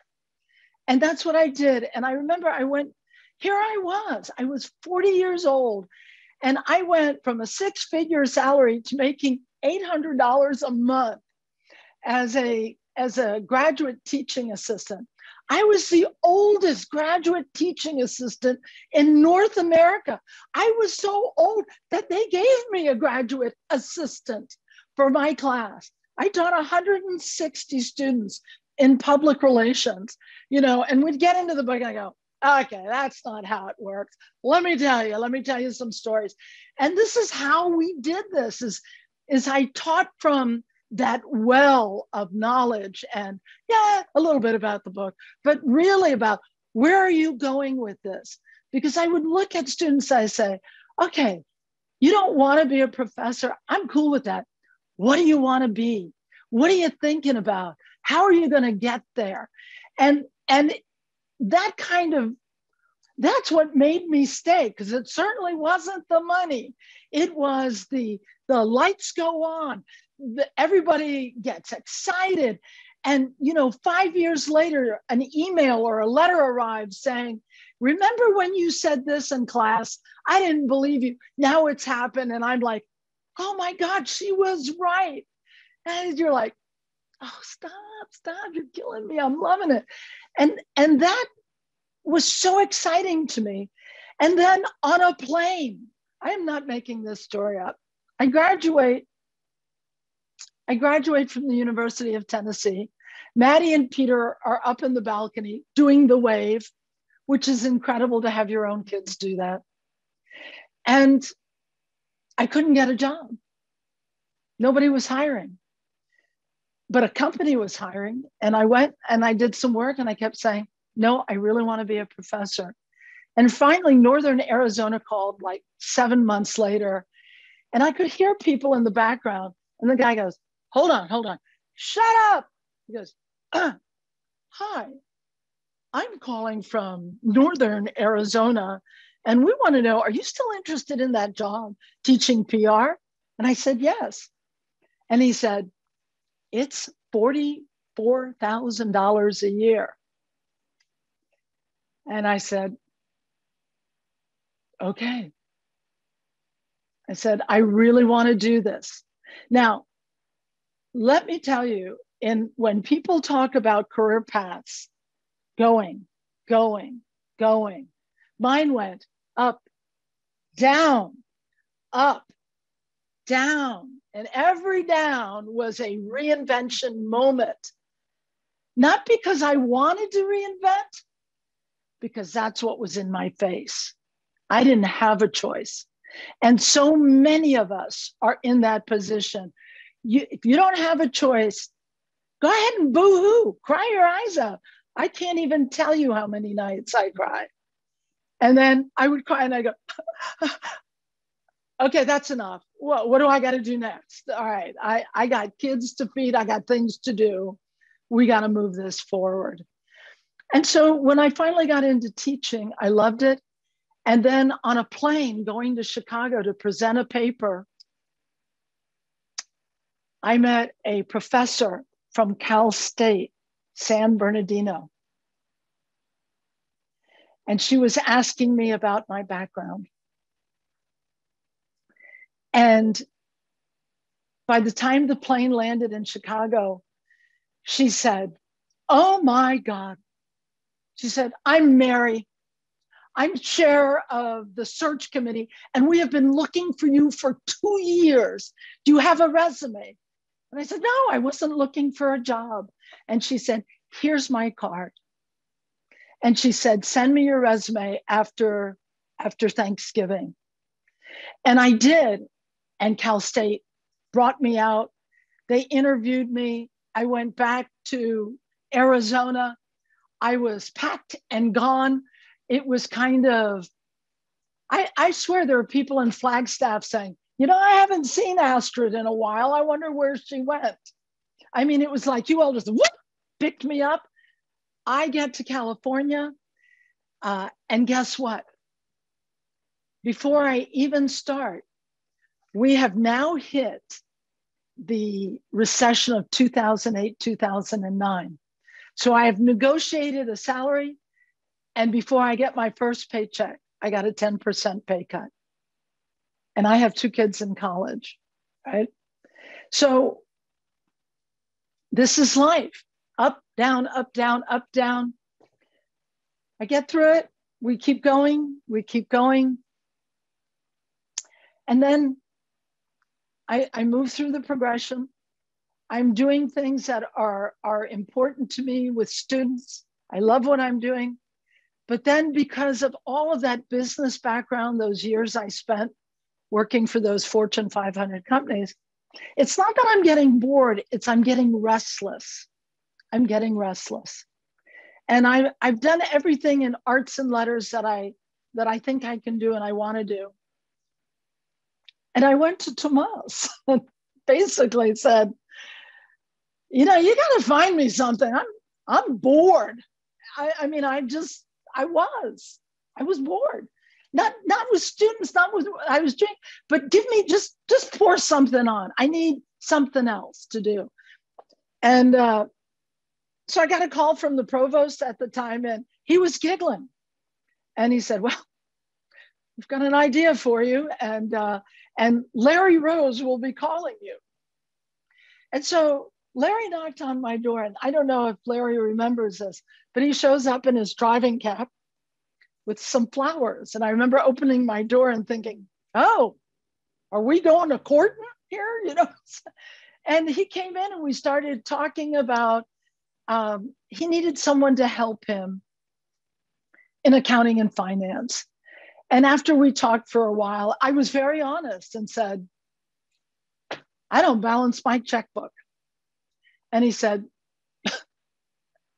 And that's what I did. And I remember here I was 40 years old. And I went from a six-figure salary to making $800 a month as a graduate teaching assistant. I was the oldest graduate teaching assistant in North America. I was so old that they gave me a graduate assistant for my class. I taught 160 students in public relations, you know, and we'd get into the book and I go, okay, that's not how it works. Let me tell you some stories. And this is how we did this, is I taught from that well of knowledge and a little bit about the book, but really about where are you going with this? Because I would look at students, I say, okay, you don't want to be a professor. I'm cool with that. What do you want to be? What are you thinking about? How are you going to get there? And that's what made me stay, because it certainly wasn't the money. It was the lights go on. Everybody gets excited. And, you know, 5 years later, an email or a letter arrives saying, remember when you said this in class? I didn't believe you. Now it's happened. And I'm like, oh my God, she was right. And you're like, oh, stop, you're killing me. I'm loving it. And that was so exciting to me. And then on a plane, I am not making this story up. I graduate from the University of Tennessee. Maddie and Peter are up in the balcony doing the wave, which is incredible to have your own kids do that. And I couldn't get a job. Nobody was hiring, but a company was hiring. And I went and I did some work and I kept saying, no, I really want to be a professor. And finally, Northern Arizona called like 7 months later, and I could hear people in the background. And the guy goes, hold on, shut up. He goes, hi, I'm calling from Northern Arizona. And we want to know, are you still interested in that job, teaching PR? And I said, yes. And he said, it's $44,000 a year. And I said, okay. I said, I really want to do this. Now, let me tell you, when people talk about career paths, going, mine went up, down, and every down was a reinvention moment. Not because I wanted to reinvent, because that's what was in my face. I didn't have a choice. And so many of us are in that position. If you don't have a choice, go ahead and boo-hoo, cry your eyes out. I can't even tell you how many nights I cried. And then I would cry and I go, okay, that's enough. Well, what do I got to do next? All right, I got kids to feed. I got things to do. We got to move this forward. And so when I finally got into teaching, I loved it. And then on a plane going to Chicago to present a paper, I met a professor from Cal State San Bernardino. And she was asking me about my background. And by the time the plane landed in Chicago, she said, oh my God. She said, I'm Mary. I'm chair of the search committee, and we have been looking for you for 2 years. Do you have a resume? And I said, no, I wasn't looking for a job. And she said, here's my card. And she said, send me your resume after Thanksgiving. And I did. And Cal State brought me out. They interviewed me. I went back to Arizona. I was packed and gone. It was kind of, I swear there are people in Flagstaff saying, you know, I haven't seen Astrid in a while. I wonder where she went. I mean, it was like you all just whoop, picked me up. I get to California. And guess what? Before I even start, we have now hit the recession of 2008, 2009. So I have negotiated a salary. And before I get my first paycheck, I got a 10% pay cut. And I have 2 kids in college, right? So this is life, up, down, up, down, up, down. I get through it. We keep going, we keep going. And then I move through the progression. I'm doing things that are important to me with students. I love what I'm doing. But then because of all of that business background, those years I spent working for those Fortune 500 companies, it's not that I'm getting bored, it's I'm getting restless. I'm getting restless. And I've done everything in arts and letters that I think I can do and I want to do. And I went to Tomas and basically said, you know, you got to find me something. I'm bored. I was bored. Not with students, not with what I was doing, but give me, just pour something on. I need something else to do. And so I got a call from the provost at the time and he was giggling. And he said, well, we've got an idea for you and Larry Rose will be calling you. And so Larry knocked on my door, and I don't know if Larry remembers this, but he shows up in his driving cap with some flowers. And I remember opening my door and thinking, oh, are we going to court here? You know? And he came in and we started talking about, he needed someone to help him in accounting and finance. And after we talked for a while, I was very honest and said, I don't balance my checkbook. And he said,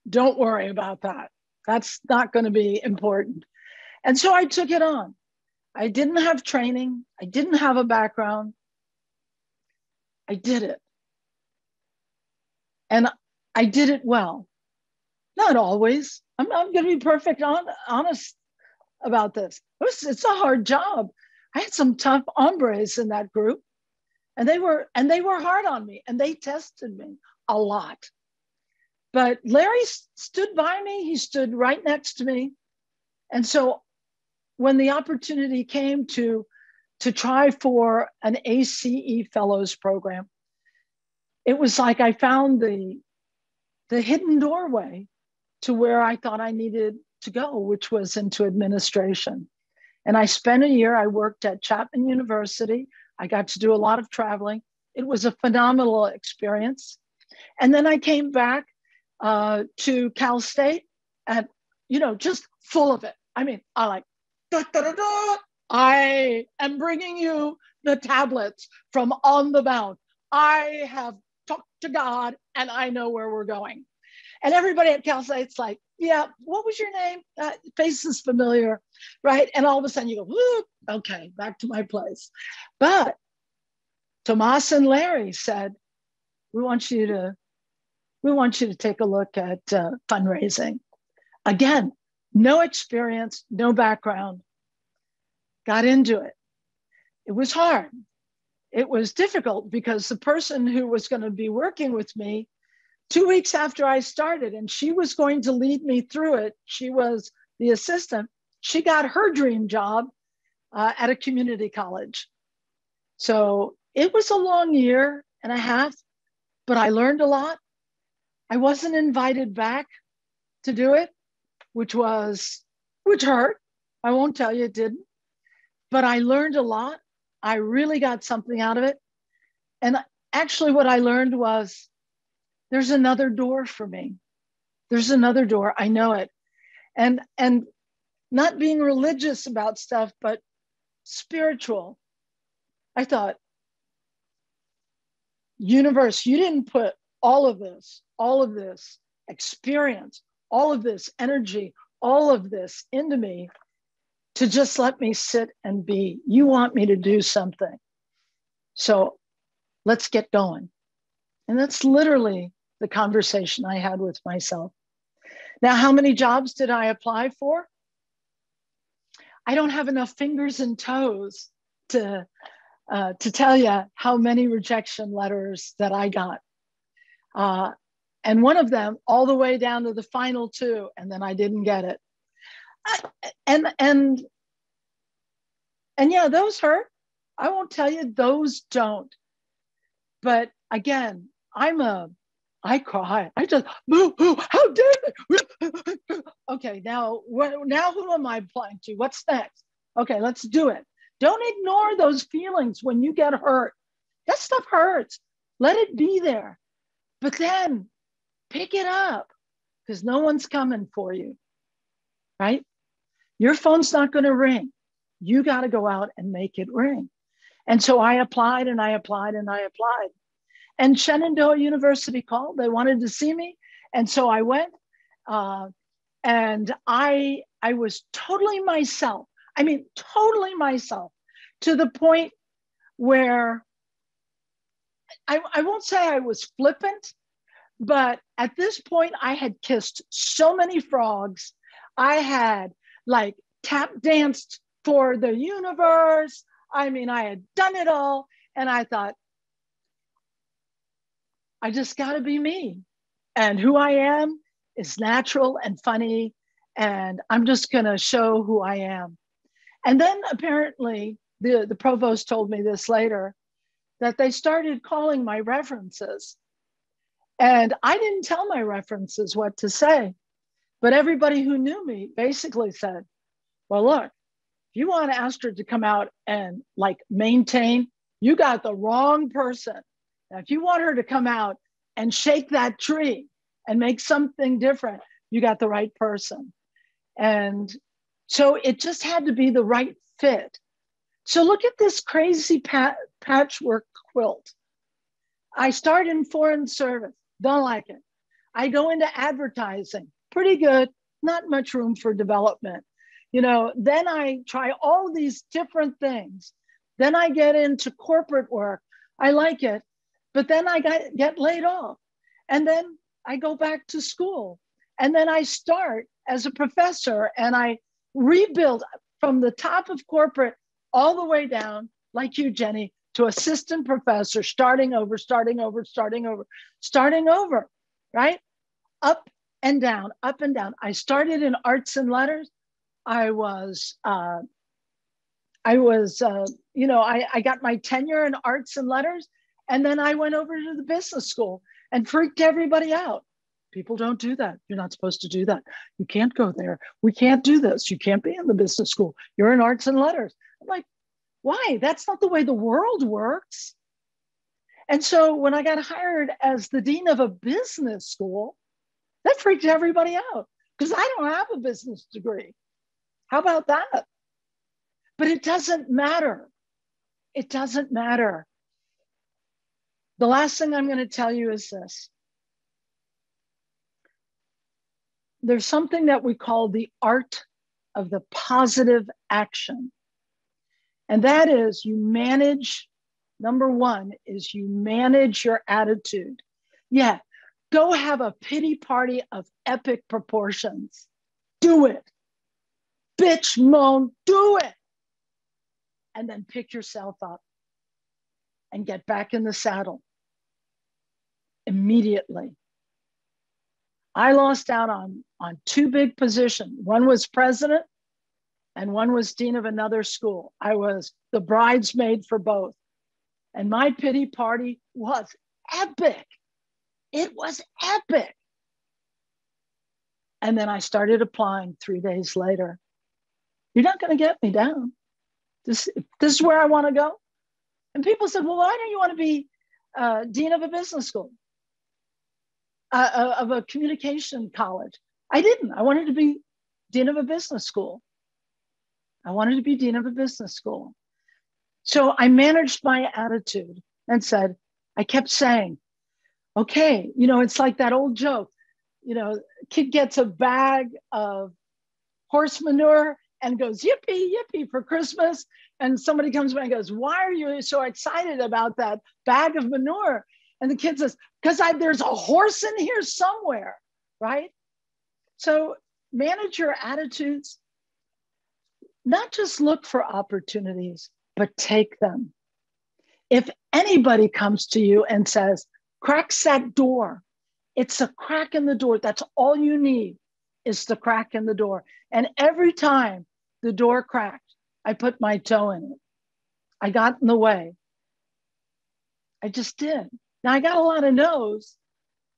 don't worry about that. That's not going to be important. And so I took it on. I didn't have training. I didn't have a background. I did it. And I did it well. Not always. I'm going to be perfect honest about this. It's a hard job. I had some tough hombres in that group. And they were hard on me, and they tested me a lot. But Larry stood by me. He stood right next to me. And so when the opportunity came to try for an ACE fellows program, it was like I found the hidden doorway to where I thought I needed to go, which was into administration. And I spent a year, I worked at Chapman University. I got to do a lot of traveling. It was a phenomenal experience. And then I came back to Cal State and, you know, just full of it. I mean, I like, da, da, da, da. I am bringing you the tablets from on the mount. I have talked to God and I know where we're going. And everybody at Cal State's like, yeah, what was your name? Face is familiar, right? And all of a sudden you go, whoop, okay, back to my place. But Tomas and Larry said, we want you to take a look at fundraising. Again, no experience, no background. Got into it. It was hard. It was difficult because the person who was going to be working with me 2 weeks after I started, and she was going to lead me through it. She was the assistant. She got her dream job at a community college. So it was a long year and a half, but I learned a lot. I wasn't invited back to do it, which hurt. I won't tell you it didn't. But I learned a lot. I really got something out of it. And actually what I learned was there's another door for me. There's another door, I know it. And not being religious about stuff, but spiritual. I thought, universe, you didn't put all of this experience, all of this energy, all of this into me to just let me sit and be. You want me to do something. So let's get going. And that's literally the conversation I had with myself. Now, how many jobs did I apply for? I don't have enough fingers and toes to tell you how many rejection letters that I got. And one of them all the way down to the final two, and then I didn't get it. And yeah, those hurt. I won't tell you those don't. But again, I cry. I just boo, how dare they? Okay, now who am I applying to? What's next? Okay, let's do it. Don't ignore those feelings when you get hurt. That stuff hurts. Let it be there. But then pick it up because no one's coming for you, right? Your phone's not going to ring. You got to go out and make it ring. And so I applied and I applied and I applied. And Shenandoah University called. They wanted to see me. And so I went and I was totally myself. I mean, totally myself to the point where I won't say I was flippant, but at this point I had kissed so many frogs. I had like tap danced for the universe. I mean, I had done it all. And I thought, I just got to be me. And who I am is natural and funny. And I'm just going to show who I am. And then apparently, the provost told me this later, that they started calling my references. And I didn't tell my references what to say. But everybody who knew me basically said, well, look, if you want Astrid to come out and like maintain, you got the wrong person. Now, if you want her to come out and shake that tree and make something different, you got the right person. And so it just had to be the right fit. So look at this crazy patchwork quilt. I start in foreign service, don't like it. I go into advertising, pretty good, not much room for development. You know, then I try all these different things. Then I get into corporate work. I like it, but then I get laid off. And then I go back to school. And then I start as a professor and I rebuild from the top of corporate all the way down, like you, Jenny, to assistant professor, starting over, right? Up and down, up and down. I started in arts and letters. I got my tenure in arts and letters, and then I went over to the business school and freaked everybody out. People don't do that. You're not supposed to do that. You can't go there. We can't do this. You can't be in the business school. You're in arts and letters. I'm like, why? That's not the way the world works. And so when I got hired as the dean of a business school, that freaked everybody out because I don't have a business degree. How about that? But it doesn't matter. It doesn't matter. The last thing I'm going to tell you is this. There's something that we call the art of the positive action. And that is you manage, number one, is you manage your attitude. Yeah, go have a pity party of epic proportions. Do it. Bitch, moan, do it. And then pick yourself up and get back in the saddle immediately. I lost out on two big positions. One was president and one was dean of another school. I was the bridesmaid for both. And my pity party was epic. It was epic. And then I started applying 3 days later. You're not going to get me down. This is where I want to go. And people said, well, why don't you want to be dean of a business school, of a communication college? I didn't. I wanted to be dean of a business school. So I managed my attitude and said, I kept saying, okay, you know, it's like that old joke, you know, kid gets a bag of horse manure and goes, yippee, yippee for Christmas. And somebody comes by and goes, why are you so excited about that bag of manure? And the kid says, because there's a horse in here somewhere, right? So manage your attitudes, not just look for opportunities, but take them. If anybody comes to you and says, crack that door, it's a crack in the door. That's all you need is the crack in the door. And every time the door cracked, I put my toe in it. I got in the way. I just did. Now I got a lot of no's,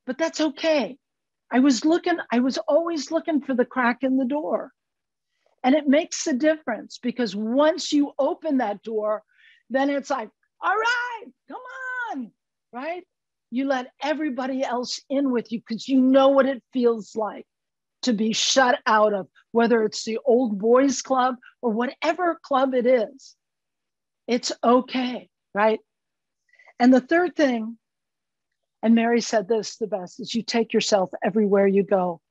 but that's okay. I was always looking for the crack in the door. And it makes a difference because once you open that door, then it's like, all right, come on, right? You let everybody else in with you because you know what it feels like to be shut out of, whether it's the old boys club or whatever club it is. It's okay, right? And the third thing, and Mary said this the best, is you take yourself everywhere you go.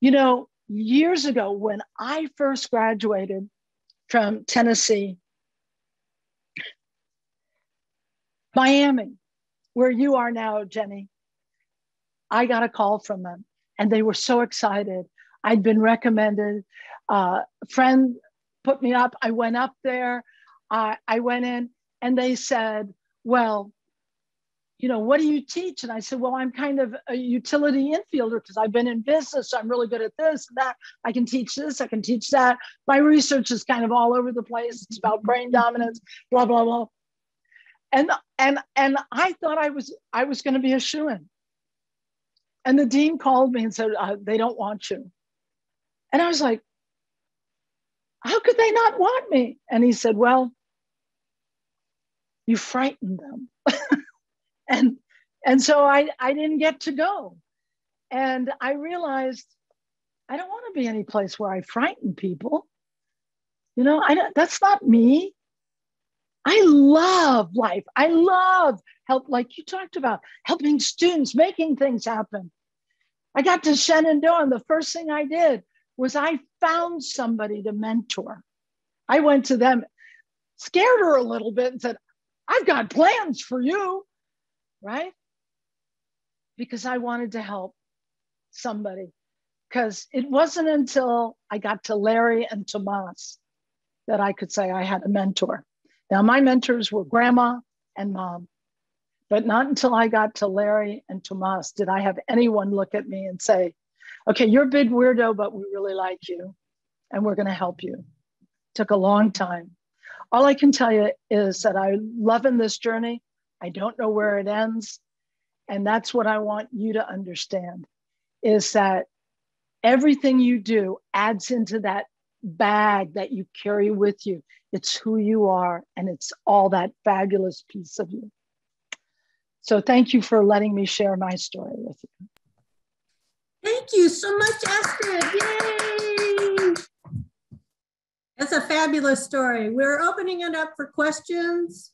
You know, years ago, when I first graduated from Tennessee, Miami, where you are now, Jenny, I got a call from them. And they were so excited. I'd been recommended. A friend put me up. I went up there. I went in and they said, well, you know, what do you teach? And I said, well, I'm kind of a utility infielder because I've been in business. So I'm really good at this and that. I can teach this. I can teach that. My research is kind of all over the place. It's about brain dominance, blah, blah, blah. And I thought I was going to be a shoo-in. And the dean called me and said, they don't want you. And I was like, how could they not want me? And he said, well, you frightened them. And so I didn't get to go. And I realized I don't want to be any place where I frighten people. You know, that's not me. I love life. I love help, like you talked about, helping students, making things happen. I got to Shenandoah, and the first thing I did was I found somebody to mentor. I went to them, scared her a little bit and said, I've got plans for you, right? Because I wanted to help somebody. Because it wasn't until I got to Larry and Tomas that I could say I had a mentor. Now, my mentors were grandma and mom, but not until I got to Larry and Tomas did I have anyone look at me and say, okay, you're a big weirdo, but we really like you and we're going to help you. Took a long time. All I can tell you is that I'm loving this journey. I don't know where it ends. And that's what I want you to understand, is that everything you do adds into that bag that you carry with you. It's who you are, and it's all that fabulous piece of you. So thank you for letting me share my story with you. Thank you so much, Astrid. Yay! That's a fabulous story. We're opening it up for questions.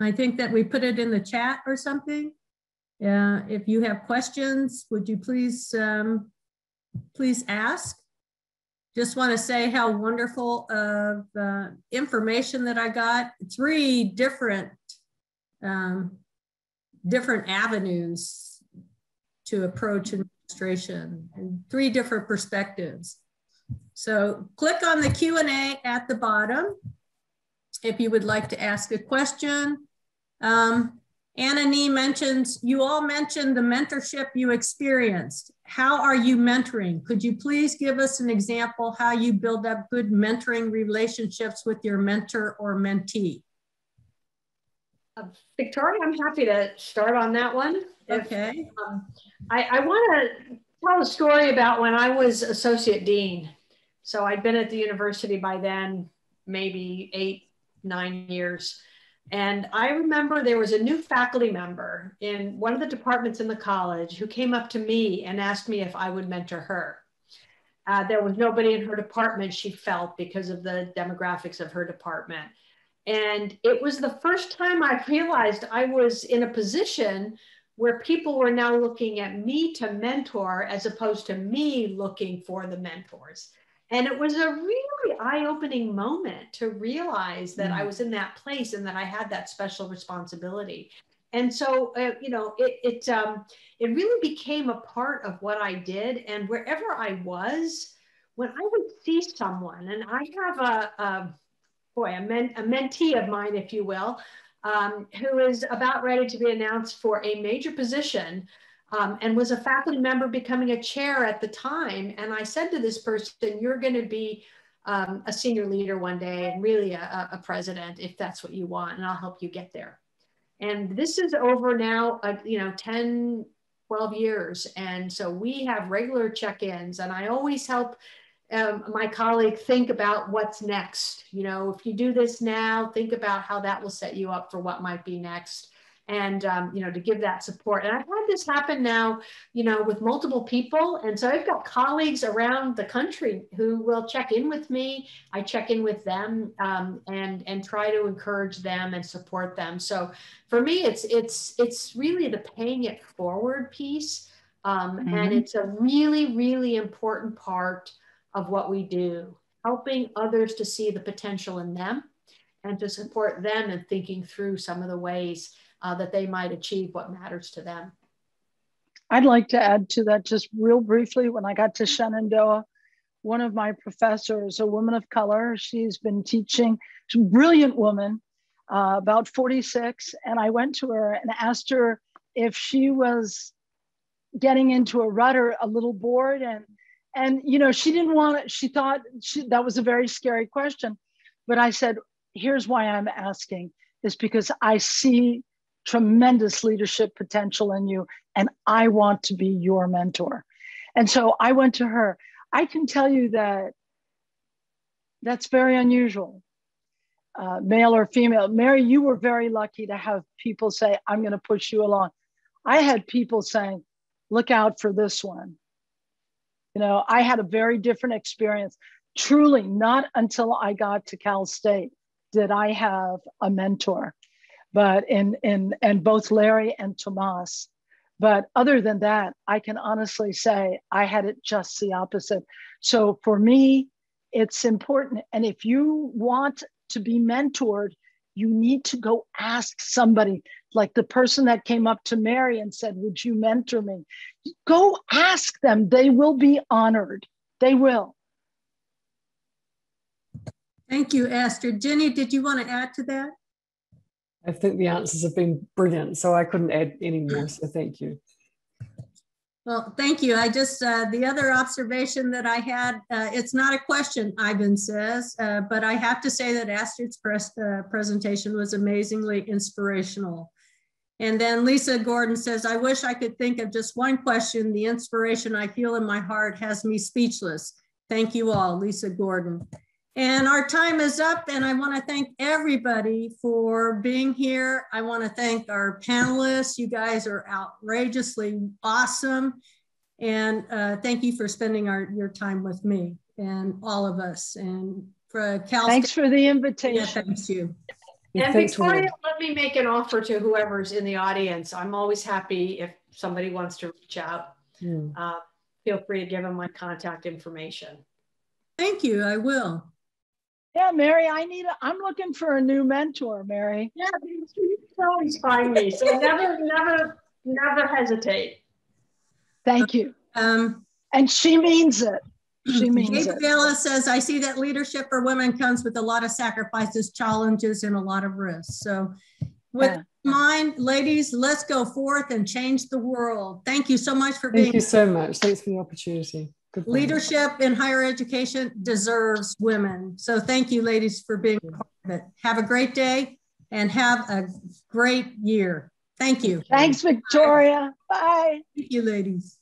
I think that we put it in the chat or something. Yeah, if you have questions, would you please, please ask? Just want to say how wonderful of information that I got. 3 different, different avenues to approach administration, and 3 different perspectives. So click on the Q&A at the bottom if you would like to ask a question. Anna Nee mentions, you all mentioned the mentorship you experienced. How are you mentoring? Could you please give us an example how you build up good mentoring relationships with your mentor or mentee? Victoria, I'm happy to start on that one. Okay. I want to tell a story about when I was associate dean. So I'd been at the university by then, maybe 8, 9 years. And I remember there was a new faculty member in one of the departments in the college who came up to me and asked me if I would mentor her. There was nobody in her department, she felt, because of the demographics of her department. And it was the first time I realized I was in a position where people were now looking at me to mentor as opposed to me looking for the mentors. And it was a really eye-opening moment to realize that I was in that place and that I had that special responsibility. And so, you know, it really became a part of what I did. And wherever I was, when I would see someone, and I have a mentee of mine, if you will, who is about ready to be announced for a major position, and was a faculty member becoming a chair at the time. And I said to this person, you're going to be a senior leader one day and really a president if that's what you want, and I'll help you get there. And this is over now, you know, 10, 12 years. And so we have regular check-ins, and I always help my colleague think about what's next. You know, if you do this now, think about how that will set you up for what might be next. And, you know, to give that support. And I've had this happen now, you know, with multiple people. And so I've got colleagues around the country who will check in with me. I check in with them and try to encourage them and support them. So for me, it's really the paying it forward piece. And it's a really, really important part of what we do, helping others to see the potential in them and to support them in thinking through some of the ways that they might achieve what matters to them. I'd like to add to that just real briefly. When I got to Shenandoah, one of my professors, a woman of color, she's been teaching, she's a brilliant woman, about 46. And I went to her and asked her if she was getting into a rut or a little bored. And you know, she didn't want it. She thought that was a very scary question. But I said, here's why I'm asking, is because I see tremendous leadership potential in you, and I want to be your mentor. And so I went to her. I can tell you that that's very unusual, male or female. Mary, you were very lucky to have people say, I'm going to push you along. I had people saying, look out for this one. You know, I had a very different experience. Truly, not until I got to Cal State did I have a mentor. But and both Larry and Tomas. But other than that, I can honestly say I had it just the opposite. So for me, it's important. And if you want to be mentored, you need to go ask somebody, like the person that came up to Mary and said, would you mentor me? Go ask them. They will be honored. They will. Thank you, Astrid. Jenny, did you want to add to that? I think the answers have been brilliant, so I couldn't add any more, so thank you. Well, thank you. I just, the other observation that I had, it's not a question, Ivan says, but I have to say that Astrid's presentation was amazingly inspirational. And then Lisa Gordon says, I wish I could think of just one question. The inspiration I feel in my heart has me speechless. Thank you all, Lisa Gordon. And our time is up, and I want to thank everybody for being here. I want to thank our panelists. You guys are outrageously awesome. And thank you for spending your time with me and all of us. And for Cal State. Thanks for the invitation. Yeah, thank you. And Victoria, let me make an offer to whoever's in the audience. I'm always happy if somebody wants to reach out. Mm. Feel free to give them my contact information. Thank you, I will. Yeah, Mary, I'm looking for a new mentor, Mary. Yeah, you can always find me. So never hesitate. Thank you. And she means it. She means Jake Vela says, I see that leadership for women comes with a lot of sacrifices, challenges, and a lot of risks. So with mind, ladies, let's go forth and change the world. Thank you so much for being here. Thank you so much. Thanks for the opportunity. Goodbye. Leadership in higher education deserves women. So thank you, ladies, for being part of it. Have a great day and have a great year. Thank you. Thanks, Victoria. Bye. Thank you, ladies.